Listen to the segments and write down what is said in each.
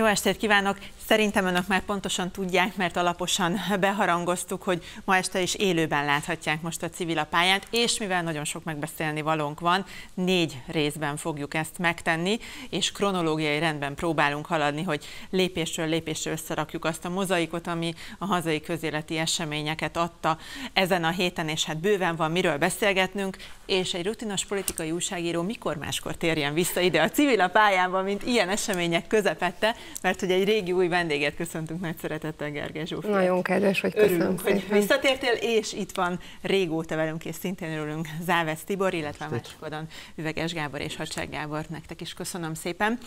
Jó estét kívánok! Szerintem önök már pontosan tudják, mert alaposan beharangoztuk, hogy ma este is élőben láthatják most a Civil a pályát, és mivel nagyon sok megbeszélni valónk van, 4 részben fogjuk ezt megtenni, és kronológiai rendben próbálunk haladni, hogy lépésről lépésről összerakjuk azt a mozaikot, ami a hazai közéleti eseményeket adta ezen a héten, és hát bőven van miről beszélgetnünk, és egy rutinos politikai újságíró mikor máskor térjen vissza ide a Civil a pályába, mint ilyen események közepette, mert hogy egy régi új vendéget köszöntünk nagy szeretettel, Gergely Zsófiát. Nagyon kedves vagy, köszönöm szépen. Hogy visszatértél, és itt van régóta velünk, és szintén örülünk, Závesz Tibor, illetve a másik oldalon Üveges Gábor és Hadsereg Gábor, nektek is köszönöm szépen.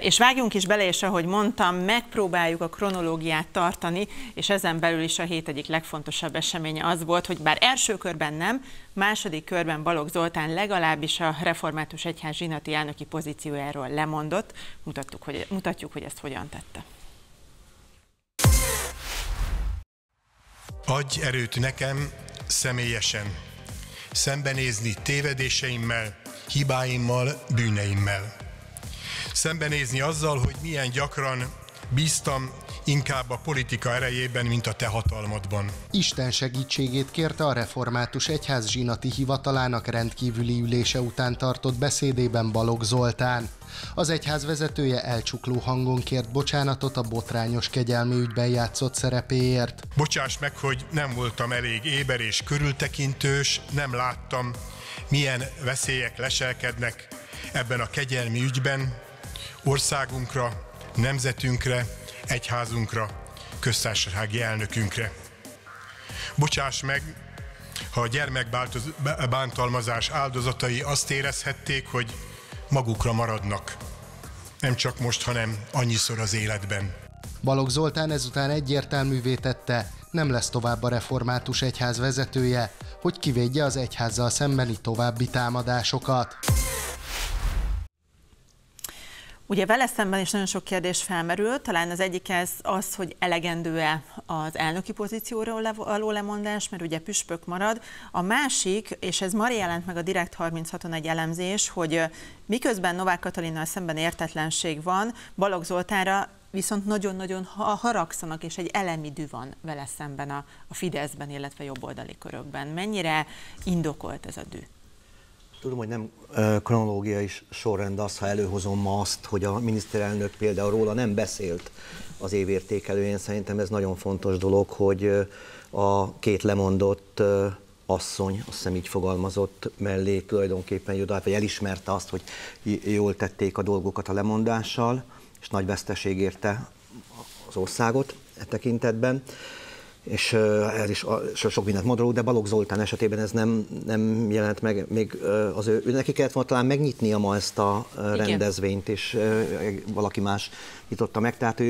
És vágjunk is bele, és ahogy mondtam, megpróbáljuk a kronológiát tartani, és ezen belül is a hét egyik legfontosabb eseménye az volt, hogy bár első körben nem, második körben Balogh Zoltán legalábbis a református egyház zsinati elnöki pozíciójáról lemondott. Mutatjuk, hogy ezt hogyan tette. Adj erőt nekem személyesen, szembenézni tévedéseimmel, hibáimmal, bűneimmel. Szembenézni azzal, hogy milyen gyakran bíztam inkább a politika erejében, mint a te hatalmadban. Isten segítségét kérte a református egyház zsinati hivatalának rendkívüli ülése után tartott beszédében Balogh Zoltán. Az egyház vezetője elcsukló hangon kért bocsánatot a botrányos kegyelmi ügyben játszott szerepéért. Bocsáss meg, hogy nem voltam elég éber és körültekintős, nem láttam, milyen veszélyek leselkednek ebben a kegyelmi ügyben országunkra, nemzetünkre, egyházunkra, köztársasági elnökünkre. Bocsáss meg, ha a gyermekbántalmazás áldozatai azt érezhették, hogy magukra maradnak. Nem csak most, hanem annyiszor az életben. Balogh Zoltán ezután egyértelművé tette, nem lesz tovább a református egyház vezetője, hogy kivédje az egyházzal szembeni további támadásokat. Ugye vele szemben is nagyon sok kérdés felmerül, talán az egyik az, hogy elegendő-e az elnöki pozícióról való lemondás, mert ugye püspök marad. A másik, és ez ma jelent meg a Direkt 36-on egy elemzés, hogy miközben Novák Katalinnal szemben értetlenség van, Balogh Zoltánra viszont nagyon-nagyon haragszanak, és egy elemi düh van vele szemben a Fideszben, illetve jobboldali körökben. Mennyire indokolt ez a düh? Tudom, hogy nem kronológiai sorrend az, ha előhozom ma azt, hogy a miniszterelnök például róla nem beszélt az évértékelőjén. Szerintem ez nagyon fontos dolog, hogy a két lemondott asszony, azt hiszem így fogalmazott, mellé tulajdonképpen jutott, vagy elismerte azt, hogy jól tették a dolgokat a lemondással, és nagy veszteség érte az országot e tekintetben. És ez is sok mindent mondoló, de Balogh Zoltán esetében ez nem jelent meg, még az ő neki kellett volna talán megnyitnia ma ezt a rendezvényt, és valaki más nyitotta meg, tehát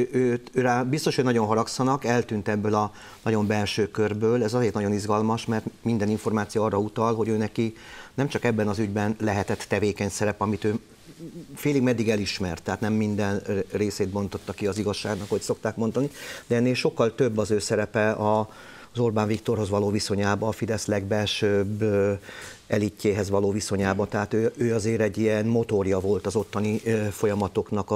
őrá biztos, hogy nagyon haragszanak, eltűnt ebből a nagyon belső körből, ez azért nagyon izgalmas, mert minden információ arra utal, hogy ő neki nem csak ebben az ügyben lehetett tevékeny szerep, amit ő félig meddig elismert, tehát nem minden részét bontotta ki az igazságnak, hogy szokták mondani, de ennél sokkal több az ő szerepe az Orbán Viktorhoz való viszonyába, a Fidesz legbelsőbb elitjéhez való viszonyába, tehát ő azért egy ilyen motorja volt az ottani folyamatoknak,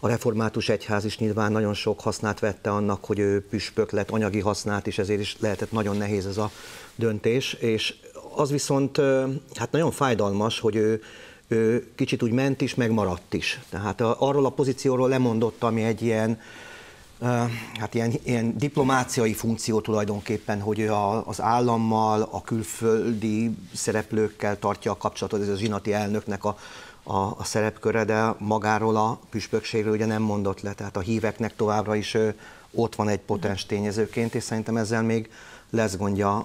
a református egyház is nyilván nagyon sok hasznát vette annak, hogy ő püspök lett, anyagi hasznát is, ezért is lehetett nagyon nehéz ez a döntés, és az viszont hát nagyon fájdalmas, hogy ő kicsit úgy ment is, meg maradt is. Tehát arról a pozícióról lemondott, ami egy ilyen, hát ilyen diplomáciai funkció tulajdonképpen, hogy ő az állammal, a külföldi szereplőkkel tartja a kapcsolatot, ez a zsinati elnöknek a szerepköre, de magáról a püspökségről ugye nem mondott le, tehát a híveknek továbbra is ott van egy potens tényezőként, és szerintem ezzel még lesz gondja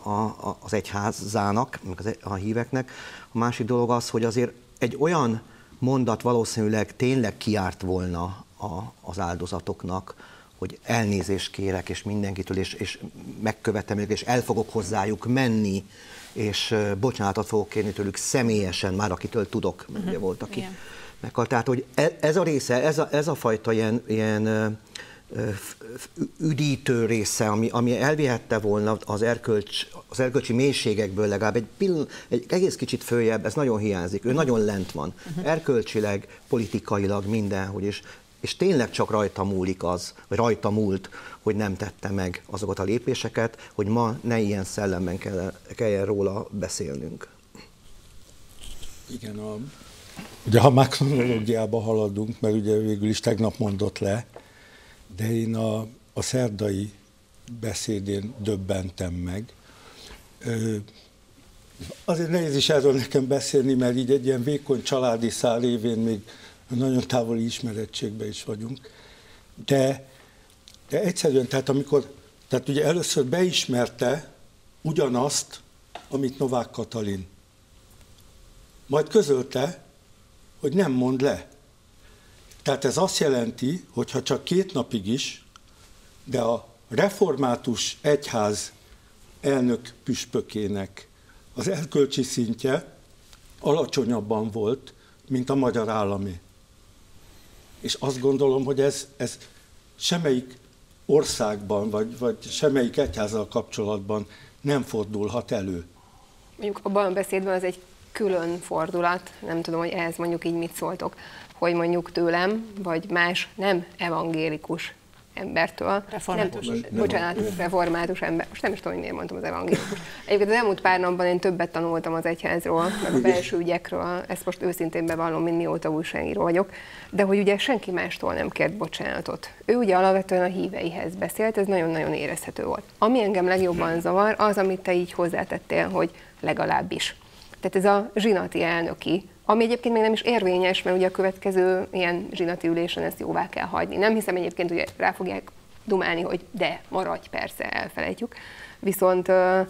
az egyházának, a híveknek. A másik dolog az, hogy azért egy olyan mondat valószínűleg tényleg kiárt volna az áldozatoknak, hogy elnézést kérek, és mindenkitől, és megkövetem őket, és el fogok hozzájuk menni, és bocsánatot fogok kérni tőlük személyesen, már akitől tudok, mert ugye volt, aki meghalt. Tehát, hogy ez a része, ez a fajta ilyen üdítő része, ami elvihette volna az erkölcsi mélységekből legalább egy egész kicsit följebb, ez nagyon hiányzik, ő nagyon lent van, erkölcsileg, politikailag, mindenhogy, és és tényleg csak rajta múlik az, vagy rajta múlt, hogy nem tette meg azokat a lépéseket, hogy ma ne ilyen szellemben kelljen róla beszélnünk. Igen, ugye ha már kronológiába haladunk, mert ugye végül is tegnap mondott le, de én a szerdai beszédén döbbentem meg. Azért nehéz is erről nekem beszélni, mert így egy ilyen vékony családi szál révén még nagyon távoli ismerettségben is vagyunk. De egyszerűen, tehát amikor, tehát ugye először beismerte ugyanazt, amit Novák Katalin. Majd közölte, hogy nem mond le. Tehát ez azt jelenti, hogy ha csak 2 napig is, de a református egyház elnök püspökének az erkölcsi szintje alacsonyabban volt, mint a magyar állami. És azt gondolom, hogy ez semmelyik országban, vagy semmelyik egyházzal kapcsolatban nem fordulhat elő. Mondjuk abban a beszédben az egy külön fordulat, nem tudom, hogy ehhez mondjuk így mit szóltok, hogy mondjuk tőlem, vagy más nem evangélikus embertől. Református. Református ember. Most nem is tudom, hogy miért mondtam az evangélikus. Egyébként az elmúlt pár napban én többet tanultam az egyházról, meg a belső ügyekről, ezt most őszintén bevallom, mint mióta újságíró vagyok, de hogy ugye senki mástól nem kért bocsánatot. Ő ugye alapvetően a híveihez beszélt, ez nagyon-nagyon érezhető volt. Ami engem legjobban zavar, az, amit te így hozzátettél, hogy legalábbis. Tehát ez a zsinati elnöki, ami egyébként még nem is érvényes, mert ugye a következő ilyen zsinati ülésen ezt jóvá kell hagyni. Nem hiszem egyébként, hogy rá fogják dumálni, hogy de, maradj, persze, elfelejtjük. Viszont tehát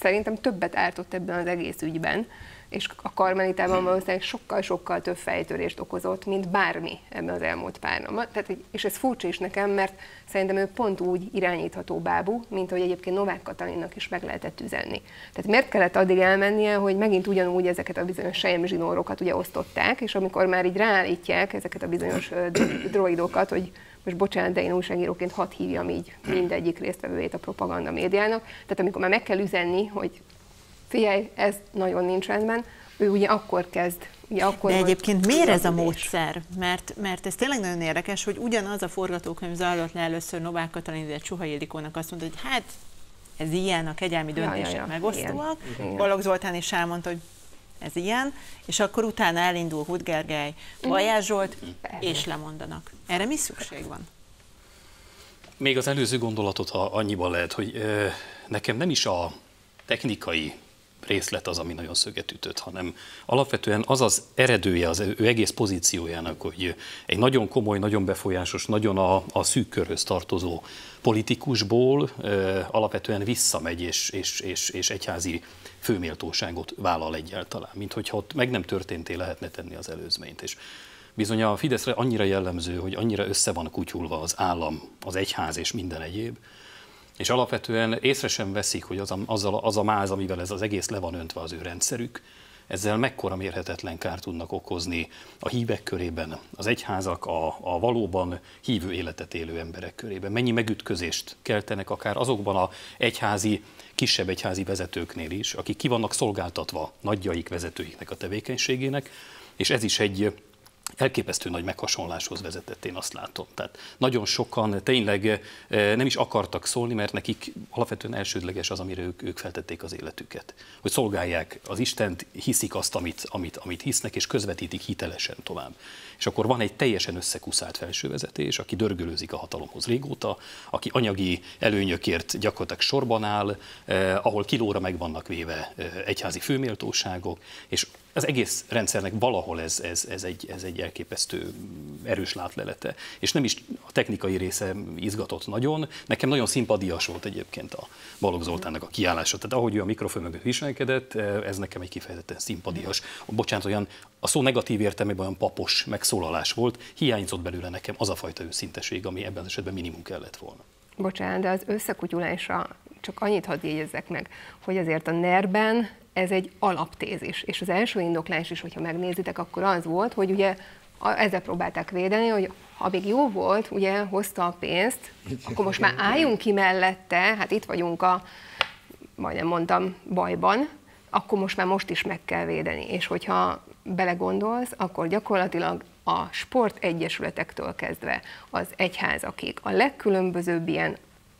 szerintem többet ártott ebben az egész ügyben, és a Karmelitában valószínűleg sokkal-sokkal több fejtörést okozott, mint bármi ebben az elmúlt pár napban. És ez furcsa is nekem, mert szerintem ő pont úgy irányítható bábú, mint ahogy egyébként Novák Katalinnak is meg lehetett üzenni. Tehát miért kellett addig elmennie, hogy megint ugyanúgy ezeket a bizonyos selyemzsinórokat ugye osztották, és amikor már így ráállítják ezeket a bizonyos droidokat, hogy most bocsánat, de én újságíróként hadd hívjam így mindegyik résztvevőjét a propaganda médiának, tehát amikor már meg kell üzenni, hogy figyelj, ez nagyon nincs rendben, ő ugye akkor kezd. Ugye akkor de egyébként miért ez a módszer? Mert ez tényleg nagyon érdekes, hogy ugyanaz a forgatókönyv zajlott le először Novák Katalin, de Csuhai Ildikónak azt mondta, hogy hát ez ilyen, a kegyelmi döntések megosztóak. Balogh Zoltán is elmondta, hogy ez ilyen, és akkor utána elindul Huth Gergely, Baljás Zsolt, és lemondanak. Erre mi szükség van? Még az előző gondolatot annyiban lehet, hogy nekem nem is a technikai részlet az, ami nagyon szöget ütött, hanem alapvetően az az eredője, az ő egész pozíciójának, hogy egy nagyon komoly, nagyon befolyásos, nagyon a szűk körhöz tartozó politikusból alapvetően visszamegy és egyházi főméltóságot vállal egyáltalán, mint hogyha ott meg nem történté lehetne tenni az előzményt. És bizony a Fideszre annyira jellemző, hogy annyira össze van kutyulva az állam, az egyház és minden egyéb, és alapvetően észre sem veszik, hogy az a máz, amivel ez az egész le van öntve az ő rendszerük, ezzel mekkora mérhetetlen kárt tudnak okozni a hívek körében, az egyházak, a valóban hívő életet élő emberek körében. Mennyi megütközést keltenek akár azokban az egyházi, kisebb egyházi vezetőknél is, akik ki vannak szolgáltatva nagyjaik, vezetőiknek a tevékenységének, és ez is egy elképesztő nagy meghasonláshoz vezetett, én azt látom. Tehát nagyon sokan tényleg nem is akartak szólni, mert nekik alapvetően elsődleges az, amire ők feltették az életüket. Hogy szolgálják az Istent, hiszik azt, amit hisznek, és közvetítik hitelesen tovább. És akkor van egy teljesen összekuszált felsővezetés, aki dörgölőzik a hatalomhoz régóta, aki anyagi előnyökért gyakorlatilag sorban áll, ahol kilóra meg vannak véve egyházi főméltóságok, és az egész rendszernek valahol ez egy elképesztő erős látlelete. És nem is a technikai része izgatott nagyon. Nekem nagyon szimpadias volt egyébként a Balogh Zoltánnak a kiállása. Tehát ahogy ő a mikrofon mögött viselkedett, ez nekem egy kifejezetten szimpadias. Bocsánat, olyan a szó negatív értelmében olyan papos megszólalás volt. Hiányzott belőle nekem az a fajta őszinteség, ami ebben az esetben minimum kellett volna. Bocsánat, de az összekutyulásra csak annyit hadd jegyezzek meg, hogy azért a NER-ben ez egy alaptézis, és az első indoklás is, hogyha megnézitek, akkor az volt, hogy ugye ezzel próbálták védeni, hogy ha még jó volt, ugye hozta a pénzt, akkor most már álljunk ki mellette, hát itt vagyunk majdnem mondtam, bajban, akkor most már most is meg kell védeni. És hogyha belegondolsz, akkor gyakorlatilag a sportegyesületektől kezdve az egyházakig a legkülönbözőbb ilyen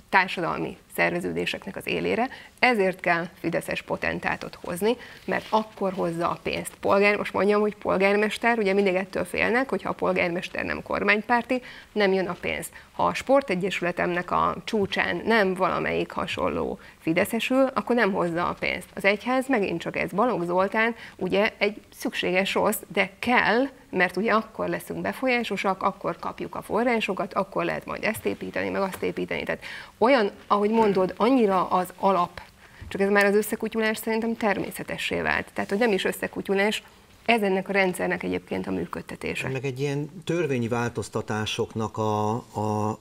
társadalmi szerveződéseknek az élére, ezért kell fideszes potentátot hozni, mert akkor hozza a pénzt. Most mondjam, hogy polgármester, ugye mindig ettől félnek, hogyha a polgármester nem kormánypárti, nem jön a pénz. Ha a sportegyesületemnek a csúcsán nem valamelyik hasonló fideszesül, akkor nem hozza a pénzt. Az egyház megint csak ez. Balogh Zoltán ugye egy szükséges rossz, de kell, mert ugye akkor leszünk befolyásosak, akkor kapjuk a forrásokat, akkor lehet majd ezt építeni, meg azt építeni. Tehát olyan, ahogy mondod, annyira az alap, csak ez már az összekutyulás szerintem természetessé vált. Tehát, hogy nem is összekutyulás, ez ennek a rendszernek egyébként a működtetése. Meg egy ilyen törvényi változtatásoknak a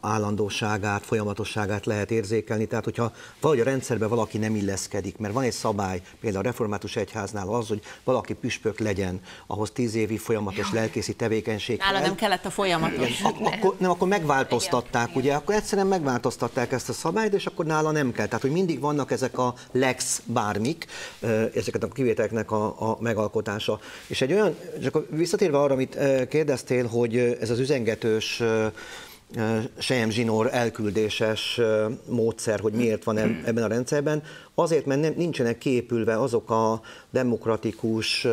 állandóságát, folyamatosságát lehet érzékelni. Tehát, hogyha valahogy a rendszerben valaki nem illeszkedik, mert van egy szabály, például a református egyháznál az, hogy valaki püspök legyen, ahhoz 10 évi folyamatos lelkészi tevékenység. Nála nem kellett a folyamatos. Akkor megváltoztatták, igen, ugye? Igen. Akkor egyszerűen megváltoztatták ezt a szabályt, és akkor nála nem kell. Tehát, hogy mindig vannak ezek a lex bármik, ezeket a kivételeknek a megalkotása. És egy olyan, és akkor visszatérve arra, amit kérdeztél, hogy ez az üzengetős Sejem Zsinór elküldéses módszer, hogy miért van ebben a rendszerben, azért, mert nincsenek kiépülve azok a demokratikus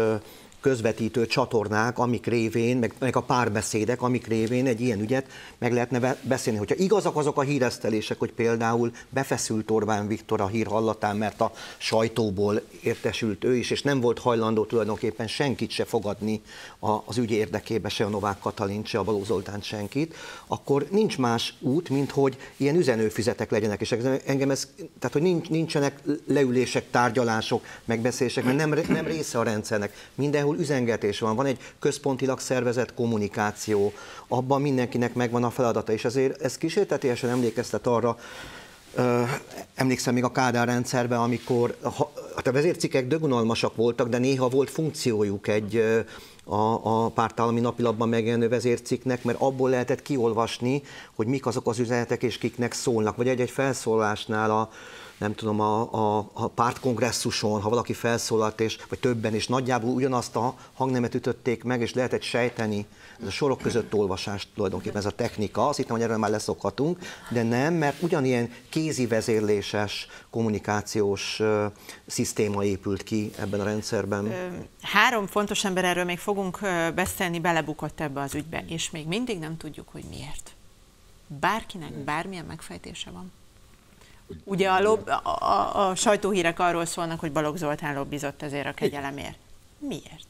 közvetítő csatornák, amik révén, meg a párbeszédek, amik révén egy ilyen ügyet meg lehetne beszélni. Hogyha igazak azok a híresztelések, hogy például befeszült Orbán Viktor a hír hallatán, mert a sajtóból értesült ő is, és nem volt hajlandó tulajdonképpen senkit se fogadni az ügy érdekébe, se a Novák Katalin, se a Balogh Zoltán, senkit, akkor nincs más út, mint hogy ilyen üzenőfüzetek legyenek. És engem ez, tehát hogy nincsenek leülések, tárgyalások, megbeszélések, mert nem része a rendszernek. Mindenhol üzengetés van, van egy központilag szervezett kommunikáció, abban mindenkinek megvan a feladata, és ezért ez kísértetiesen emlékeztet arra, emlékszem még a Kádár rendszerben, amikor a vezércikkek dögunalmasak voltak, de néha volt funkciójuk egy a pártállami napilapban megjelenő vezércikknek, mert abból lehetett kiolvasni, hogy mik azok az üzenetek és kiknek szólnak, vagy egy felszólásnál nem tudom, a pártkongresszuson, ha valaki felszólalt, vagy többen, és nagyjából ugyanazt a hangnemet ütötték meg, és lehetett sejteni, ez a sorok között olvasás tulajdonképpen, ez a technika, azt hittem, hogy erről már leszokhatunk, de nem, mert ugyanilyen kézi vezérléses, kommunikációs szisztéma épült ki ebben a rendszerben. 3 fontos ember, erről még fogunk beszélni, belebukott ebbe az ügybe, és még mindig nem tudjuk, hogy miért. Bárkinek bármilyen megfejtése van? Ugye a sajtóhírek arról szólnak, hogy Balogh Zoltán lobbizott ezért a kegyelemért. Miért?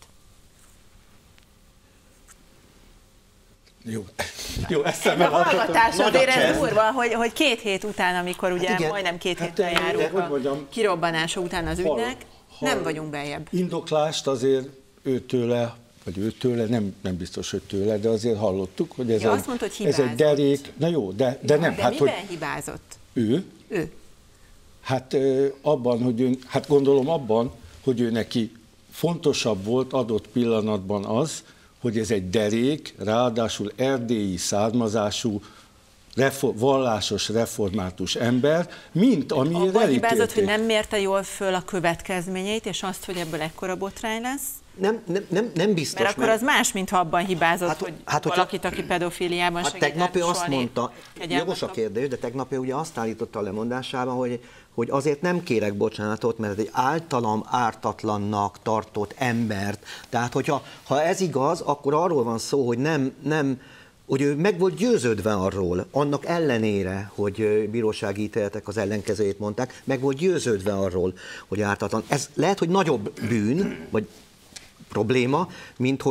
Jó, eszembe van. A hallgatásod érez durva, hogy 2 hét után, amikor ugye hát majdnem 2 héttel járunk kirobbanása után az ügynek, nem vagyunk beljebb. Indoklást azért őtőle, nem biztos, hogy tőle, de azért hallottuk, hogy ez, azt mondta, hogy ez egy derék. Na jó, de nem. De hát, miben hogy hibázott? Ő? Hát abban, hogy gondolom abban, hogy ő neki fontosabb volt adott pillanatban az, hogy ez egy derék, ráadásul erdélyi származású, vallásos református ember, mint ami elítélték. Abban hibázott, hogy nem mérte jól föl a következményeit, és azt, hogy ebből ekkora botrány lesz? Nem biztos. Mert akkor az más, mintha abban hibázott, hogy valakit, aki pedofiliában segített. Tegnap ő azt mondta, jogos a kérdés, de tegnap ő ugye azt állította a lemondásában, hogy azért nem kérek bocsánatot, mert egy általam ártatlannak tartott embert. Tehát, ha ez igaz, akkor arról van szó, hogy hogy ő meg volt győződve arról, annak ellenére, hogy bírósági ítéletek az ellenkezőjét mondták, meg volt győződve arról, hogy ártatlan. Ez lehet, hogy nagyobb bűn, vagy probléma, mint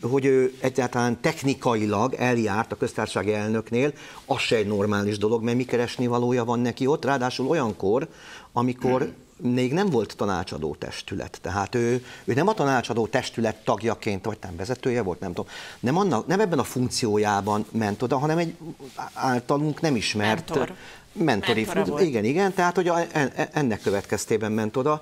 hogy ő egyáltalán technikailag eljárt a köztársasági elnöknél, az se egy normális dolog, mert mi keresnivalója van neki ott, ráadásul olyankor, amikor még nem volt tanácsadó testület, tehát ő nem a tanácsadó testület tagjaként, vagy nem vezetője volt, nem tudom, nem ebben a funkciójában ment oda, hanem egy általunk nem ismert mentor, mentori, igen, tehát hogy ennek következtében ment oda,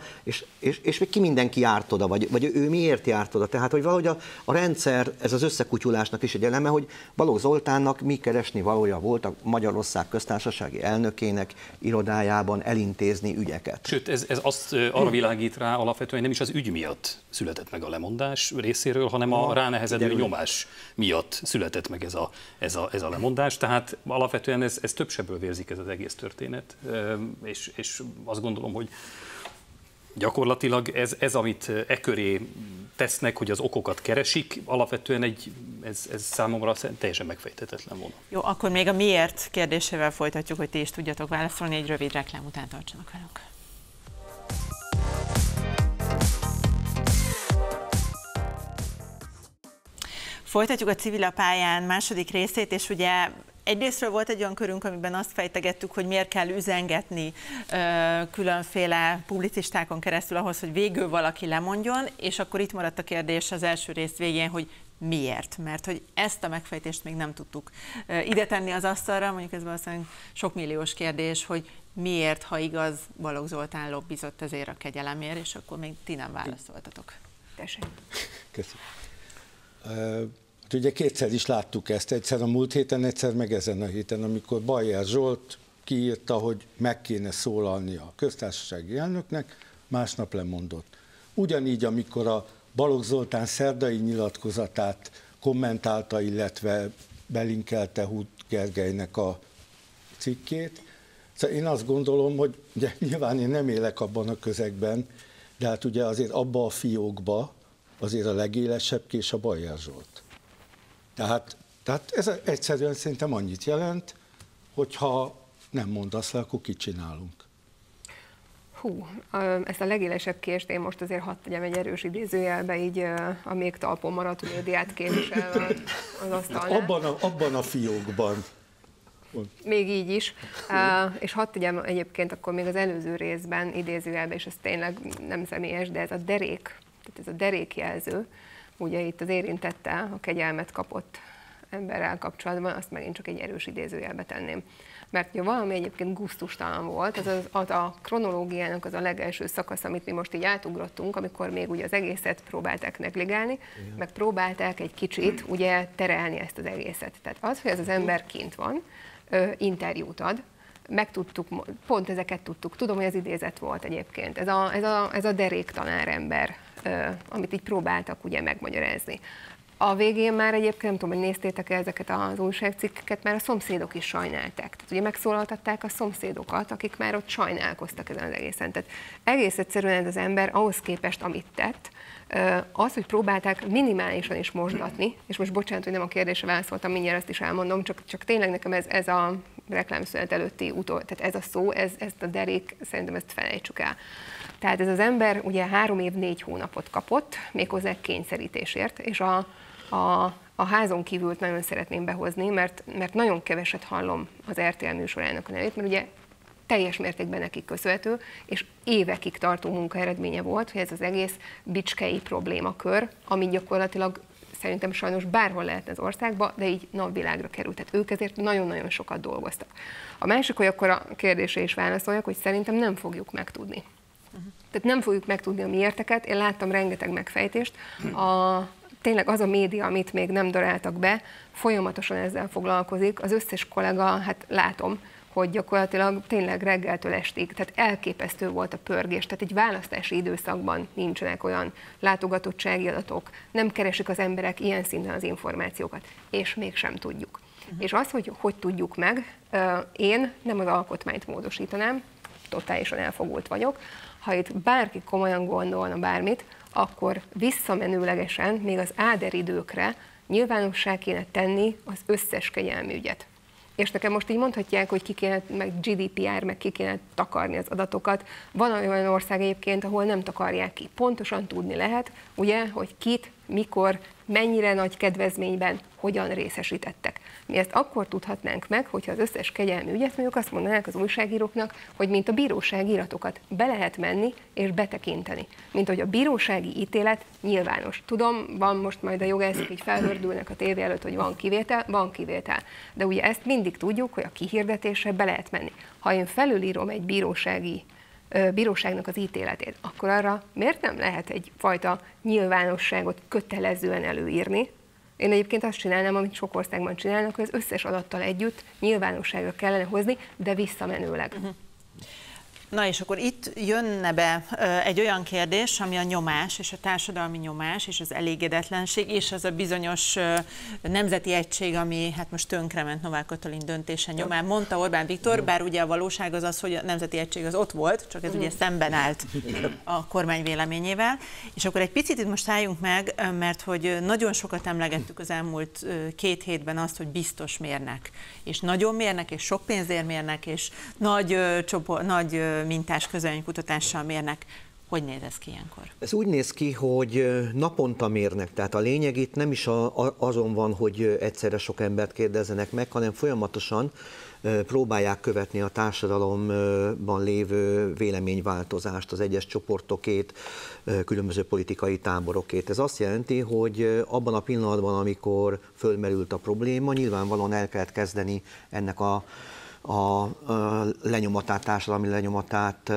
és még ki mindenki járt oda, vagy ő miért járt oda, tehát hogy valahogy a rendszer, ez az összekutyulásnak is egy eleme, hogy Balogh Zoltánnak mi keresni valója volt a Magyarország köztársasági elnökének irodájában elintézni ügyeket. Sőt, ez azt arra világít rá alapvetően, nem is az ügy miatt született meg a lemondás részéről, hanem a ránehezedő nyomás miatt született meg ez a lemondás, tehát alapvetően ez több sebből vérzik ez az egész történet, és azt gondolom, hogy gyakorlatilag ez amit e köré tesznek, hogy az okokat keresik, alapvetően ez számomra teljesen megfejthetetlen volna. Jó, akkor még a miért kérdésével folytatjuk, hogy ti is tudjatok válaszolni, egy rövid reklám után tartsanak velünk. Folytatjuk a Civil pályán második részét, és ugye egyrésztről volt egy olyan körünk, amiben azt fejtegettük, hogy miért kell üzengetni különféle publicistákon keresztül ahhoz, hogy végül valaki lemondjon, és akkor itt maradt a kérdés az első rész végén, hogy miért? Mert hogy ezt a megfejtést még nem tudtuk ide tenni az asztalra, mondjuk ez valószínűleg sok milliós kérdés, hogy miért, ha igaz, Balogh Zoltán lobbizott ezért a kegyelemért, és akkor még ti nem válaszoltatok. Tessék. Köszönöm. Ugye kétszer is láttuk ezt, egyszer a múlt héten, egyszer meg ezen a héten, amikor Bajer Zsolt kiírta, hogy meg kéne szólalnia a köztársasági elnöknek, másnap lemondott. Ugyanígy, amikor a Balogh Zoltán szerdai nyilatkozatát kommentálta, illetve belinkelte Huth Gergelynek a cikkét. Szóval én azt gondolom, hogy ugye, nyilván én nem élek abban a közegben, de hát ugye azért abba a fiókba azért a legélesebb kés a Bajer Zsolt. Tehát ez egyszerűen szerintem annyit jelent, hogyha nem mondasz le, akkor kicsinálunk. Hú, ezt a legélesebb kést én most azért hadd tegyem egy erős idézőjelbe, így a még talpon maradt médiát képviselve az asztalnál. Abban a fiókban. Még így is. És hadd tegyem egyébként akkor még az előző részben idézőjelbe, és ez tényleg nem személyes, de ez a derék, tehát ez a derékjelző, ugye itt az érintette, a kegyelmet kapott emberrel kapcsolatban, azt megint csak egy erős idézőjelbe tenném. Mert ugye valami egyébként gusztustalan volt, az a kronológiának az a legelső szakasz, amit mi most így átugrottunk, amikor még ugye az egészet próbálták negligálni, meg próbálták egy kicsit ugye terelni ezt az egészet. Tehát az, hogy ez az ember kint van, interjút ad, megtudtuk, pont ezeket tudtuk, tudom, hogy ez idézet volt egyébként, ez a deréktanár ember, amit így próbáltak ugye megmagyarázni. A végén már egyébként, nem tudom, hogy néztétek-e ezeket az újságcikkeket, már a szomszédok is sajnálták. Tehát ugye megszólaltatták a szomszédokat, akik már ott sajnálkoztak ezen az egészen. Tehát egész egyszerűen ez az ember ahhoz képest, amit tett, az, hogy próbálták minimálisan is mosdatni, és most bocsánat, hogy nem a kérdésre válaszoltam, mindjárt azt is elmondom, csak tényleg nekem ez a reklámszünet előtti utol, tehát ez a szó, ezt a derék, szerintem ezt felejtsük el. Tehát ez az ember ugye 3 év 4 hónapot kapott, méghozzá kényszerítésért, és a házon kívült nagyon szeretném behozni, mert nagyon keveset hallom az RTL műsorának a nevét, mert ugye teljes mértékben nekik köszönhető, és évekig tartó munka eredménye volt, hogy ez az egész bicskei problémakör, ami gyakorlatilag szerintem sajnos bárhol lehetne az országban, de így napvilágra került. Tehát ők ezért nagyon-nagyon sokat dolgoztak. A másik, hogy akkor a kérdésre is válaszoljak, hogy szerintem nem fogjuk megtudni. Tehát nem fogjuk megtudni a miérteket, én láttam rengeteg megfejtést. Tényleg az a média, amit még nem daráltak be, folyamatosan ezzel foglalkozik. Az összes kollega, hát látom, hogy gyakorlatilag tényleg reggeltől estig, tehát elképesztő volt a pörgés, tehát egy választási időszakban nincsenek olyan látogatottsági adatok, nem keresik az emberek ilyen szinten az információkat, és mégsem tudjuk. És az, hogy hogy tudjuk meg, én nem az alkotmányt módosítanám, totálisan elfogult vagyok, ha itt bárki komolyan gondolna bármit, akkor visszamenőlegesen még az Áder időkre nyilvánossá kéne tenni az összes kegyelmi ügyet. És nekem most így mondhatják, hogy ki kéne, meg GDPR, meg ki kéne takarni az adatokat. Van olyan ország egyébként, ahol nem takarják ki. Pontosan tudni lehet, ugye, hogy kit, mikor, mennyire nagy kedvezményben, hogyan részesítettek. Mi ezt akkor tudhatnánk meg, hogyha az összes kegyelmi ügyet mondjuk azt mondanák az újságíróknak, hogy mint a bírósági iratokat be lehet menni és betekinteni. Mint hogy a bírósági ítélet nyilvános. Tudom, van most majd a jogászok így felhördülnek a tévé előtt, hogy van kivétel, de ugye ezt mindig tudjuk, hogy a kihirdetésre be lehet menni. Ha én felülírom egy bíróságnak az ítéletét, akkor arra miért nem lehet egyfajta nyilvánosságot kötelezően előírni? Én egyébként azt csinálnám, amit sok országban csinálnak, hogy az összes adattal együtt nyilvánosságra kellene hozni, de visszamenőleg. Na és akkor itt jönne be egy olyan kérdés, ami a nyomás, és a társadalmi nyomás, és az elégedetlenség, és az a bizonyos nemzeti egység, ami hát most tönkrement Novák Katalin döntése nyomán, mondta Orbán Viktor, bár ugye a valóság az az, hogy a nemzeti egység az ott volt, csak ez ugye szemben állt a kormány véleményével. És akkor egy picit itt most álljunk meg, mert hogy nagyon sokat emlegettük az elmúlt két hétben azt, hogy biztos mérnek, és nagyon mérnek, és sok pénzért mérnek, és nagy mintás közönkutatással mérnek. Hogy néz ez ki ilyenkor? Ez úgy néz ki, hogy naponta mérnek, tehát a lényeg itt nem is azon van, hogy egyszerre sok embert kérdezzenek meg, hanem folyamatosan próbálják követni a társadalomban lévő véleményváltozást, az egyes csoportokét, különböző politikai táborokét. Ez azt jelenti, hogy abban a pillanatban, amikor fölmerült a probléma, nyilvánvalóan el kellett kezdeni ennek a lenyomatát, társadalmi lenyomatát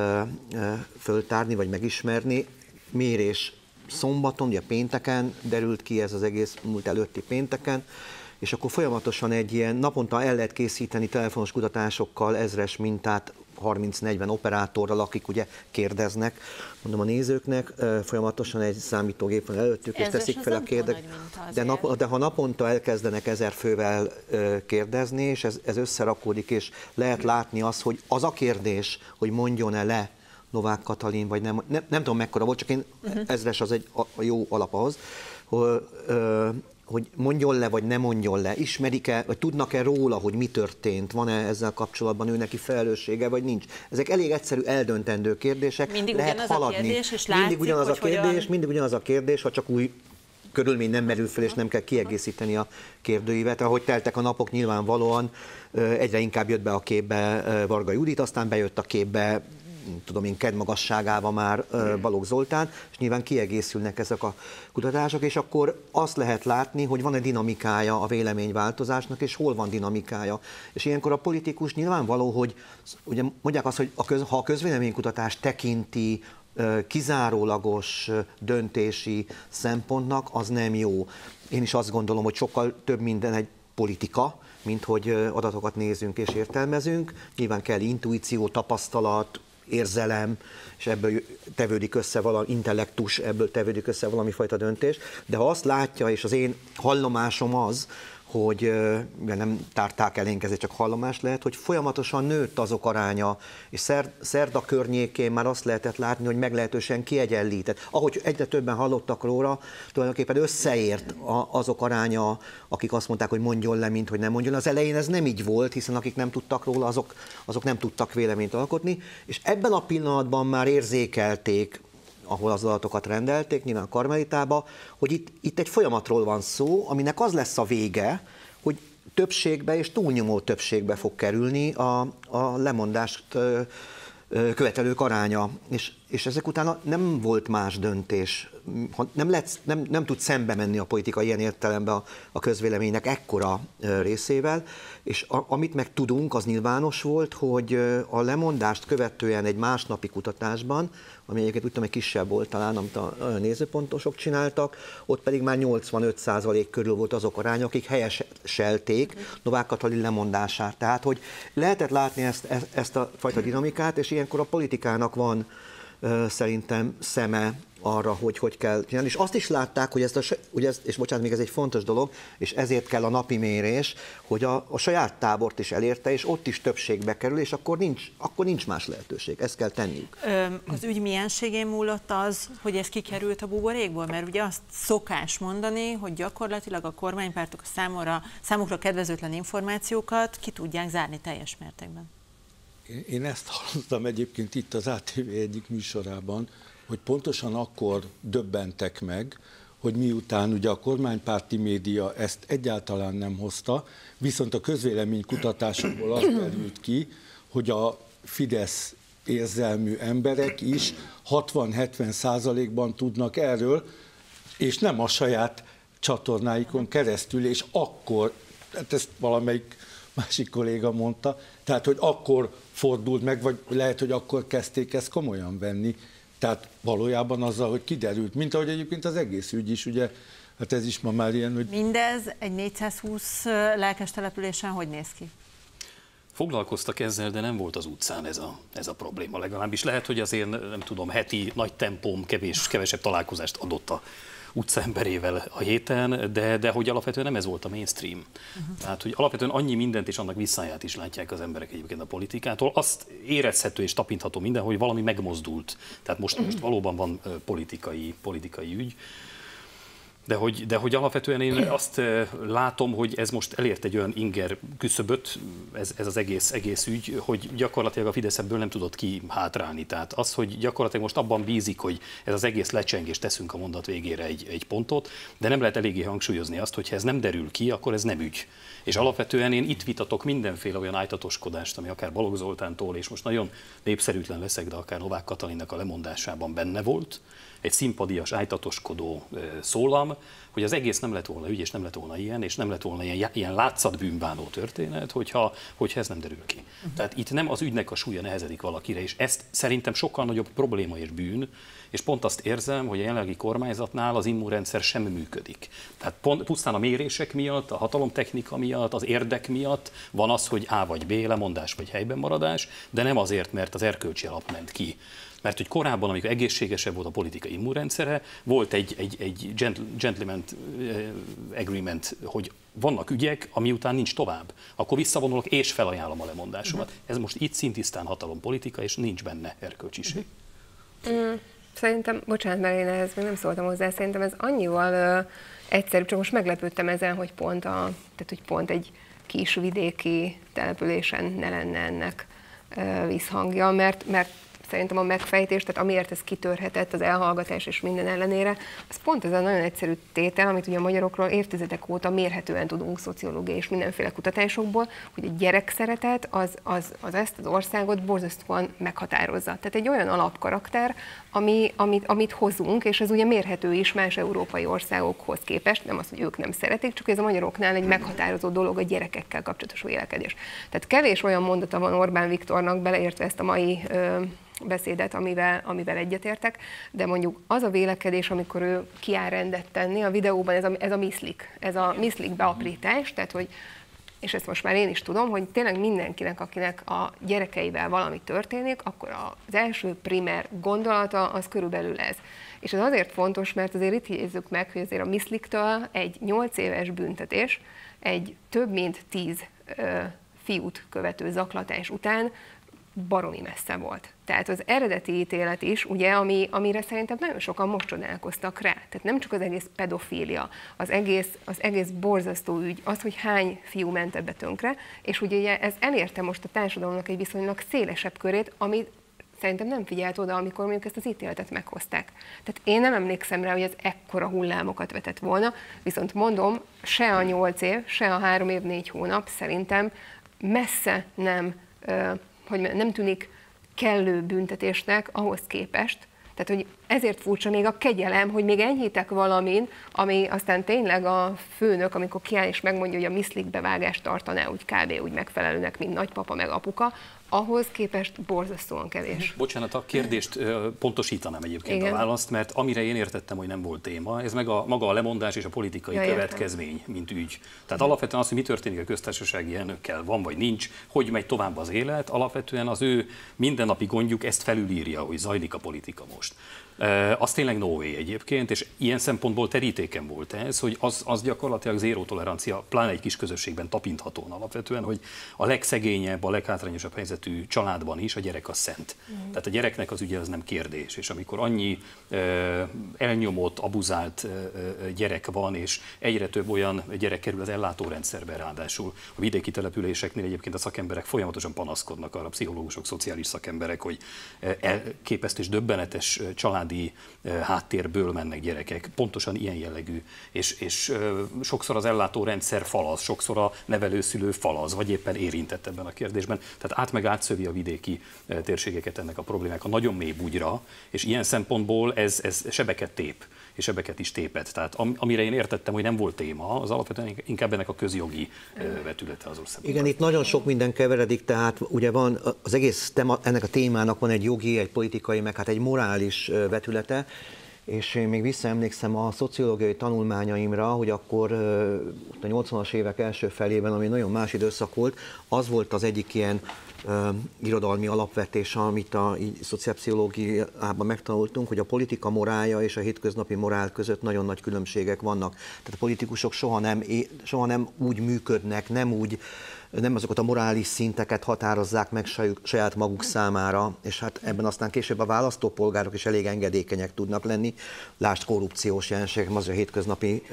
föltárni, vagy megismerni. Mérés szombaton, ugye pénteken derült ki ez az egész múlt előtti pénteken, és akkor folyamatosan egy ilyen naponta el lehet készíteni telefonos kutatásokkal 1000-es mintát, 30-40 operátorral, akik ugye kérdeznek, mondom a nézőknek, folyamatosan egy számítógép van előttük, és teszik fel a kérdést. De ha naponta elkezdenek 1000 fővel kérdezni, és ez összerakódik, és lehet látni azt, hogy az a kérdés, hogy mondjon-e le Novák Katalin, vagy nem tudom mekkora volt, csak én 1000-es az egy jó alap ahhoz, hogy mondjon le, vagy ne mondjon le, ismerik-e, vagy tudnak-e róla, hogy mi történt, van-e ezzel kapcsolatban ő neki felelőssége, vagy nincs. Ezek elég egyszerű eldöntendő kérdések, mindig lehet haladni. Mindig ugyanaz a kérdés, ha csak új körülmény nem merül fel, és nem kell kiegészíteni a kérdőívet. Ahogy teltek a napok, nyilvánvalóan egyre inkább jött be a képbe Varga Judit, aztán bejött a képbe, tudom én, kedmagasságával már Balogh Zoltán, és nyilván kiegészülnek ezek a kutatások, és akkor azt lehet látni, hogy van-e dinamikája a véleményváltozásnak, és hol van dinamikája. És ilyenkor a politikus nyilvánvaló, hogy ugye mondják azt, hogy ha a közvéleménykutatást tekinti kizárólagos döntési szempontnak, az nem jó. Én is azt gondolom, hogy sokkal több minden egy politika, mint hogy adatokat nézünk és értelmezünk. Nyilván kell intuíció, tapasztalat, érzelem, és ebből tevődik össze valami intellektus, ebből tevődik össze valami fajta döntés, de ha azt látja, és az én hallomásom az, hogy nem tárták elénk, ezért csak hallomás lehet, hogy folyamatosan nőtt azok aránya, és Szerda környékén már azt lehetett látni, hogy meglehetősen kiegyenlített. Ahogy egyre többen hallottak róla, tulajdonképpen összeért azok aránya, akik azt mondták, hogy mondjon le, mint hogy nem mondjon. Az elején ez nem így volt, hiszen akik nem tudtak róla, azok nem tudtak véleményt alkotni, és ebben a pillanatban már érzékelték, ahol az adatokat rendelték, nyilván a Karmelitába, hogy itt egy folyamatról van szó, aminek az lesz a vége, hogy többségbe és túlnyomó többségbe fog kerülni a lemondást követelők aránya. És ezek után nem volt más döntés. Nem tud szembe menni a politika ilyen értelemben a közvéleménynek ekkora részével, és amit meg tudunk, az nyilvános volt, hogy a lemondást követően egy másnapi kutatásban, ami egyébként úgy tudom, hogy kisebb volt talán, amit a nézőpontosok csináltak, ott pedig már 85% körül volt azok aránya, akik helyeselték Novák Katalin lemondását. Tehát, hogy lehetett látni ezt a fajta dinamikát, és ilyenkor a politikának van szerintem szeme arra, hogy hogy kell csinálni. És azt is látták, hogy és bocsánat, még ez egy fontos dolog, és ezért kell a napi mérés, hogy a saját tábort is elérte, és ott is többségbe kerül, és akkor nincs más lehetőség. Ezt kell tenniük. Az ügy mienségén múlott az, hogy ez kikerült a buborékból? Mert ugye azt szokás mondani, hogy gyakorlatilag a kormánypártok számukra kedvezőtlen információkat ki tudják zárni teljes mértékben. Én ezt hallottam egyébként itt az ATV egyik műsorában, hogy pontosan akkor döbbentek meg, hogy miután ugye a kormánypárti média ezt egyáltalán nem hozta, viszont a közvéleménykutatásokból az derült ki, hogy a Fidesz érzelmű emberek is 60-70%-ban tudnak erről, és nem a saját csatornáikon keresztül, és akkor, hát ezt valamelyik másik kolléga mondta, tehát, hogy akkor fordult meg, vagy lehet, hogy akkor kezdték ezt komolyan venni. Tehát valójában azzal, hogy kiderült, mint ahogy egyébként az egész ügy is, ugye, hát ez is ma már ilyen, hogy... Mindez egy 420 lelkes településen hogy néz ki? Foglalkoztak ezzel, de nem volt az utcán ez a probléma legalábbis. Lehet, hogy azért, nem tudom, heti nagy tempóm kevesebb találkozást adott a utcaemberével a héten, de hogy alapvetően nem ez volt a mainstream. Tehát, hogy alapvetően annyi mindent és annak visszáját is látják az emberek egyébként a politikától. Azt érezhető és tapintható minden, hogy valami megmozdult. Tehát most valóban van politikai ügy. De hogy alapvetően én azt látom, hogy ez most elért egy olyan inger küszöböt, ez az egész ügy, hogy gyakorlatilag a Fidesz ebből nem tudott ki hátrálni. Tehát az, hogy gyakorlatilag most abban bízik, hogy ez az egész lecseng, és teszünk a mondat végére egy pontot, de nem lehet eléggé hangsúlyozni azt, hogy ha ez nem derül ki, akkor ez nem ügy. És alapvetően én itt vitatok mindenféle olyan ájtatoskodást, ami akár Balogh Zoltántól, és most nagyon népszerűtlen leszek, de akár Novák Katalinnak a lemondásában benne volt, egy színpadias, ájtatoskodó szólam, hogy az egész nem lett volna ügy, és nem lett volna ilyen, és nem lett volna ilyen látszatbűnbánó történet, hogyha ez nem derül ki. Tehát itt nem az ügynek a súlya nehezedik valakire, és ezt szerintem sokkal nagyobb probléma és bűn, és pont azt érzem, hogy a jelenlegi kormányzatnál az immunrendszer sem működik. Tehát pusztán a mérések miatt, a hatalomtechnika miatt, az érdek miatt van az, hogy A vagy B, lemondás vagy helyben maradás, de nem azért, mert az erkölcsi alap ment ki. Mert hogy korábban, amikor egészségesebb volt a politikai immunrendszere, volt egy gentleman agreement, hogy vannak ügyek, ami után nincs tovább. Akkor visszavonulok és felajánlom a lemondásomat. Ez most itt szintisztán hatalompolitika, és nincs benne erkölcsiség. Szerintem, bocsánat, mert én ehhez még nem szóltam hozzá, szerintem ez annyival egyszerűbb, csak most meglepődtem ezen, hogy pont egy kis vidéki településen ne lenne ennek visszhangja, mert szerintem a megfejtés, tehát amiért ez kitörhetett, az elhallgatás és minden ellenére, az pont ez a nagyon egyszerű tétel, amit ugye a magyarokról évtizedek óta mérhetően tudunk szociológiai és mindenféle kutatásokból, hogy a gyerekszeretet az ezt az országot borzasztóan meghatározza. Tehát egy olyan alapkarakter, amit hozunk, és ez ugye mérhető is más európai országokhoz képest, nem az, hogy ők nem szeretik, csak ez a magyaroknál egy meghatározó dolog a gyerekekkel kapcsolatos vélekedés. Tehát kevés olyan mondata van Orbán Viktornak, beleértve ezt a mai beszédet, amivel egyetértek, de mondjuk az a vélekedés, amikor ő kiáll rendet tenni a videóban, ez a miszlik beaprítás, tehát hogy, és ezt most már én is tudom, hogy tényleg mindenkinek, akinek a gyerekeivel valami történik, akkor az első primer gondolata az körülbelül ez. És ez azért fontos, mert azért itt érezzük meg, hogy azért a miszliktől egy 8 éves büntetés, egy több mint 10 fiút követő zaklatás után baromi messze volt. Tehát az eredeti ítélet is, ugye, amire szerintem nagyon sokan most csodálkoztak rá. Tehát nem csak az egész pedofília, az egész borzasztó ügy, az, hogy hány fiú ment ebbe tönkre, és ugye ez elérte most a társadalomnak egy viszonylag szélesebb körét, amit szerintem nem figyelt oda, amikor mondjuk ezt az ítéletet meghozták. Tehát én nem emlékszem rá, hogy ez ekkora hullámokat vetett volna, viszont mondom, se a 8 év, se a 3 év, 4 hónap szerintem messze nem... hogy nem tűnik kellő büntetésnek ahhoz képest. Tehát, hogy ezért furcsa még a kegyelem, hogy még enyhítek valamin, ami aztán tényleg a főnök, amikor kiáll és megmondja, hogy a miszlik bevágást tartaná úgy kb. Úgy megfelelőnek, mint nagypapa meg apuka, ahhoz képest borzasztóan kevés. Bocsánat, a kérdést pontosítanám egyébként. Igen. A választ, mert amire én értettem, hogy nem volt téma, ez meg maga a lemondás és a politikai következmény, értem, mint ügy. Tehát alapvetően az, hogy mi történik a köztársasági elnökkel, van vagy nincs, hogy megy tovább az élet, alapvetően az ő mindennapi gondjuk ezt felülírja, hogy zajlik a politika most. Az tényleg no way egyébként, és ilyen szempontból terítéken volt ez, hogy az gyakorlatilag zéró tolerancia, pláne egy kis közösségben tapinthatóan alapvetően, hogy a legszegényebb, a leghátrányosabb helyzetű családban is a gyerek az szent. Tehát a gyereknek az ügye az nem kérdés, és amikor annyi elnyomott, abuzált gyerek van, és egyre több olyan gyerek kerül az ellátórendszerbe ráadásul. A vidéki településeknél egyébként a szakemberek folyamatosan panaszkodnak arra, pszichológusok, szociális szakemberek, hogy elképesztő és döbbenetes család családi háttérből mennek gyerekek. Pontosan ilyen jellegű. És sokszor az ellátórendszer falaz, sokszor a nevelőszülő falaz, vagy éppen érintett ebben a kérdésben. Tehát átszövi a vidéki térségeket ennek a problémák a nagyon mély bugyra, és ilyen szempontból ez sebeket tép, és sebeket is tépet. Tehát amire én értettem, hogy nem volt téma, az alapvetően inkább ennek a közjogi vetülete az országban. Igen, itt nagyon sok minden keveredik, tehát ugye van az egész ennek a témának van egy jogi, egy politikai, meg hát egy morális vetülete, és én még visszaemlékszem a szociológiai tanulmányaimra, hogy akkor a 80-as évek első felében, ami nagyon más időszak volt, az volt az egyik ilyen irodalmi alapvetés, amit a szociálpszichológiában megtanultunk, hogy a politika morálja és a hétköznapi morál között nagyon nagy különbségek vannak. Tehát a politikusok soha nem úgy működnek, nem azokat a morális szinteket határozzák meg saját maguk számára, és hát ebben aztán később a választópolgárok is elég engedékenyek tudnak lenni. Lásd korrupciós jelenségek, az a hétköznapi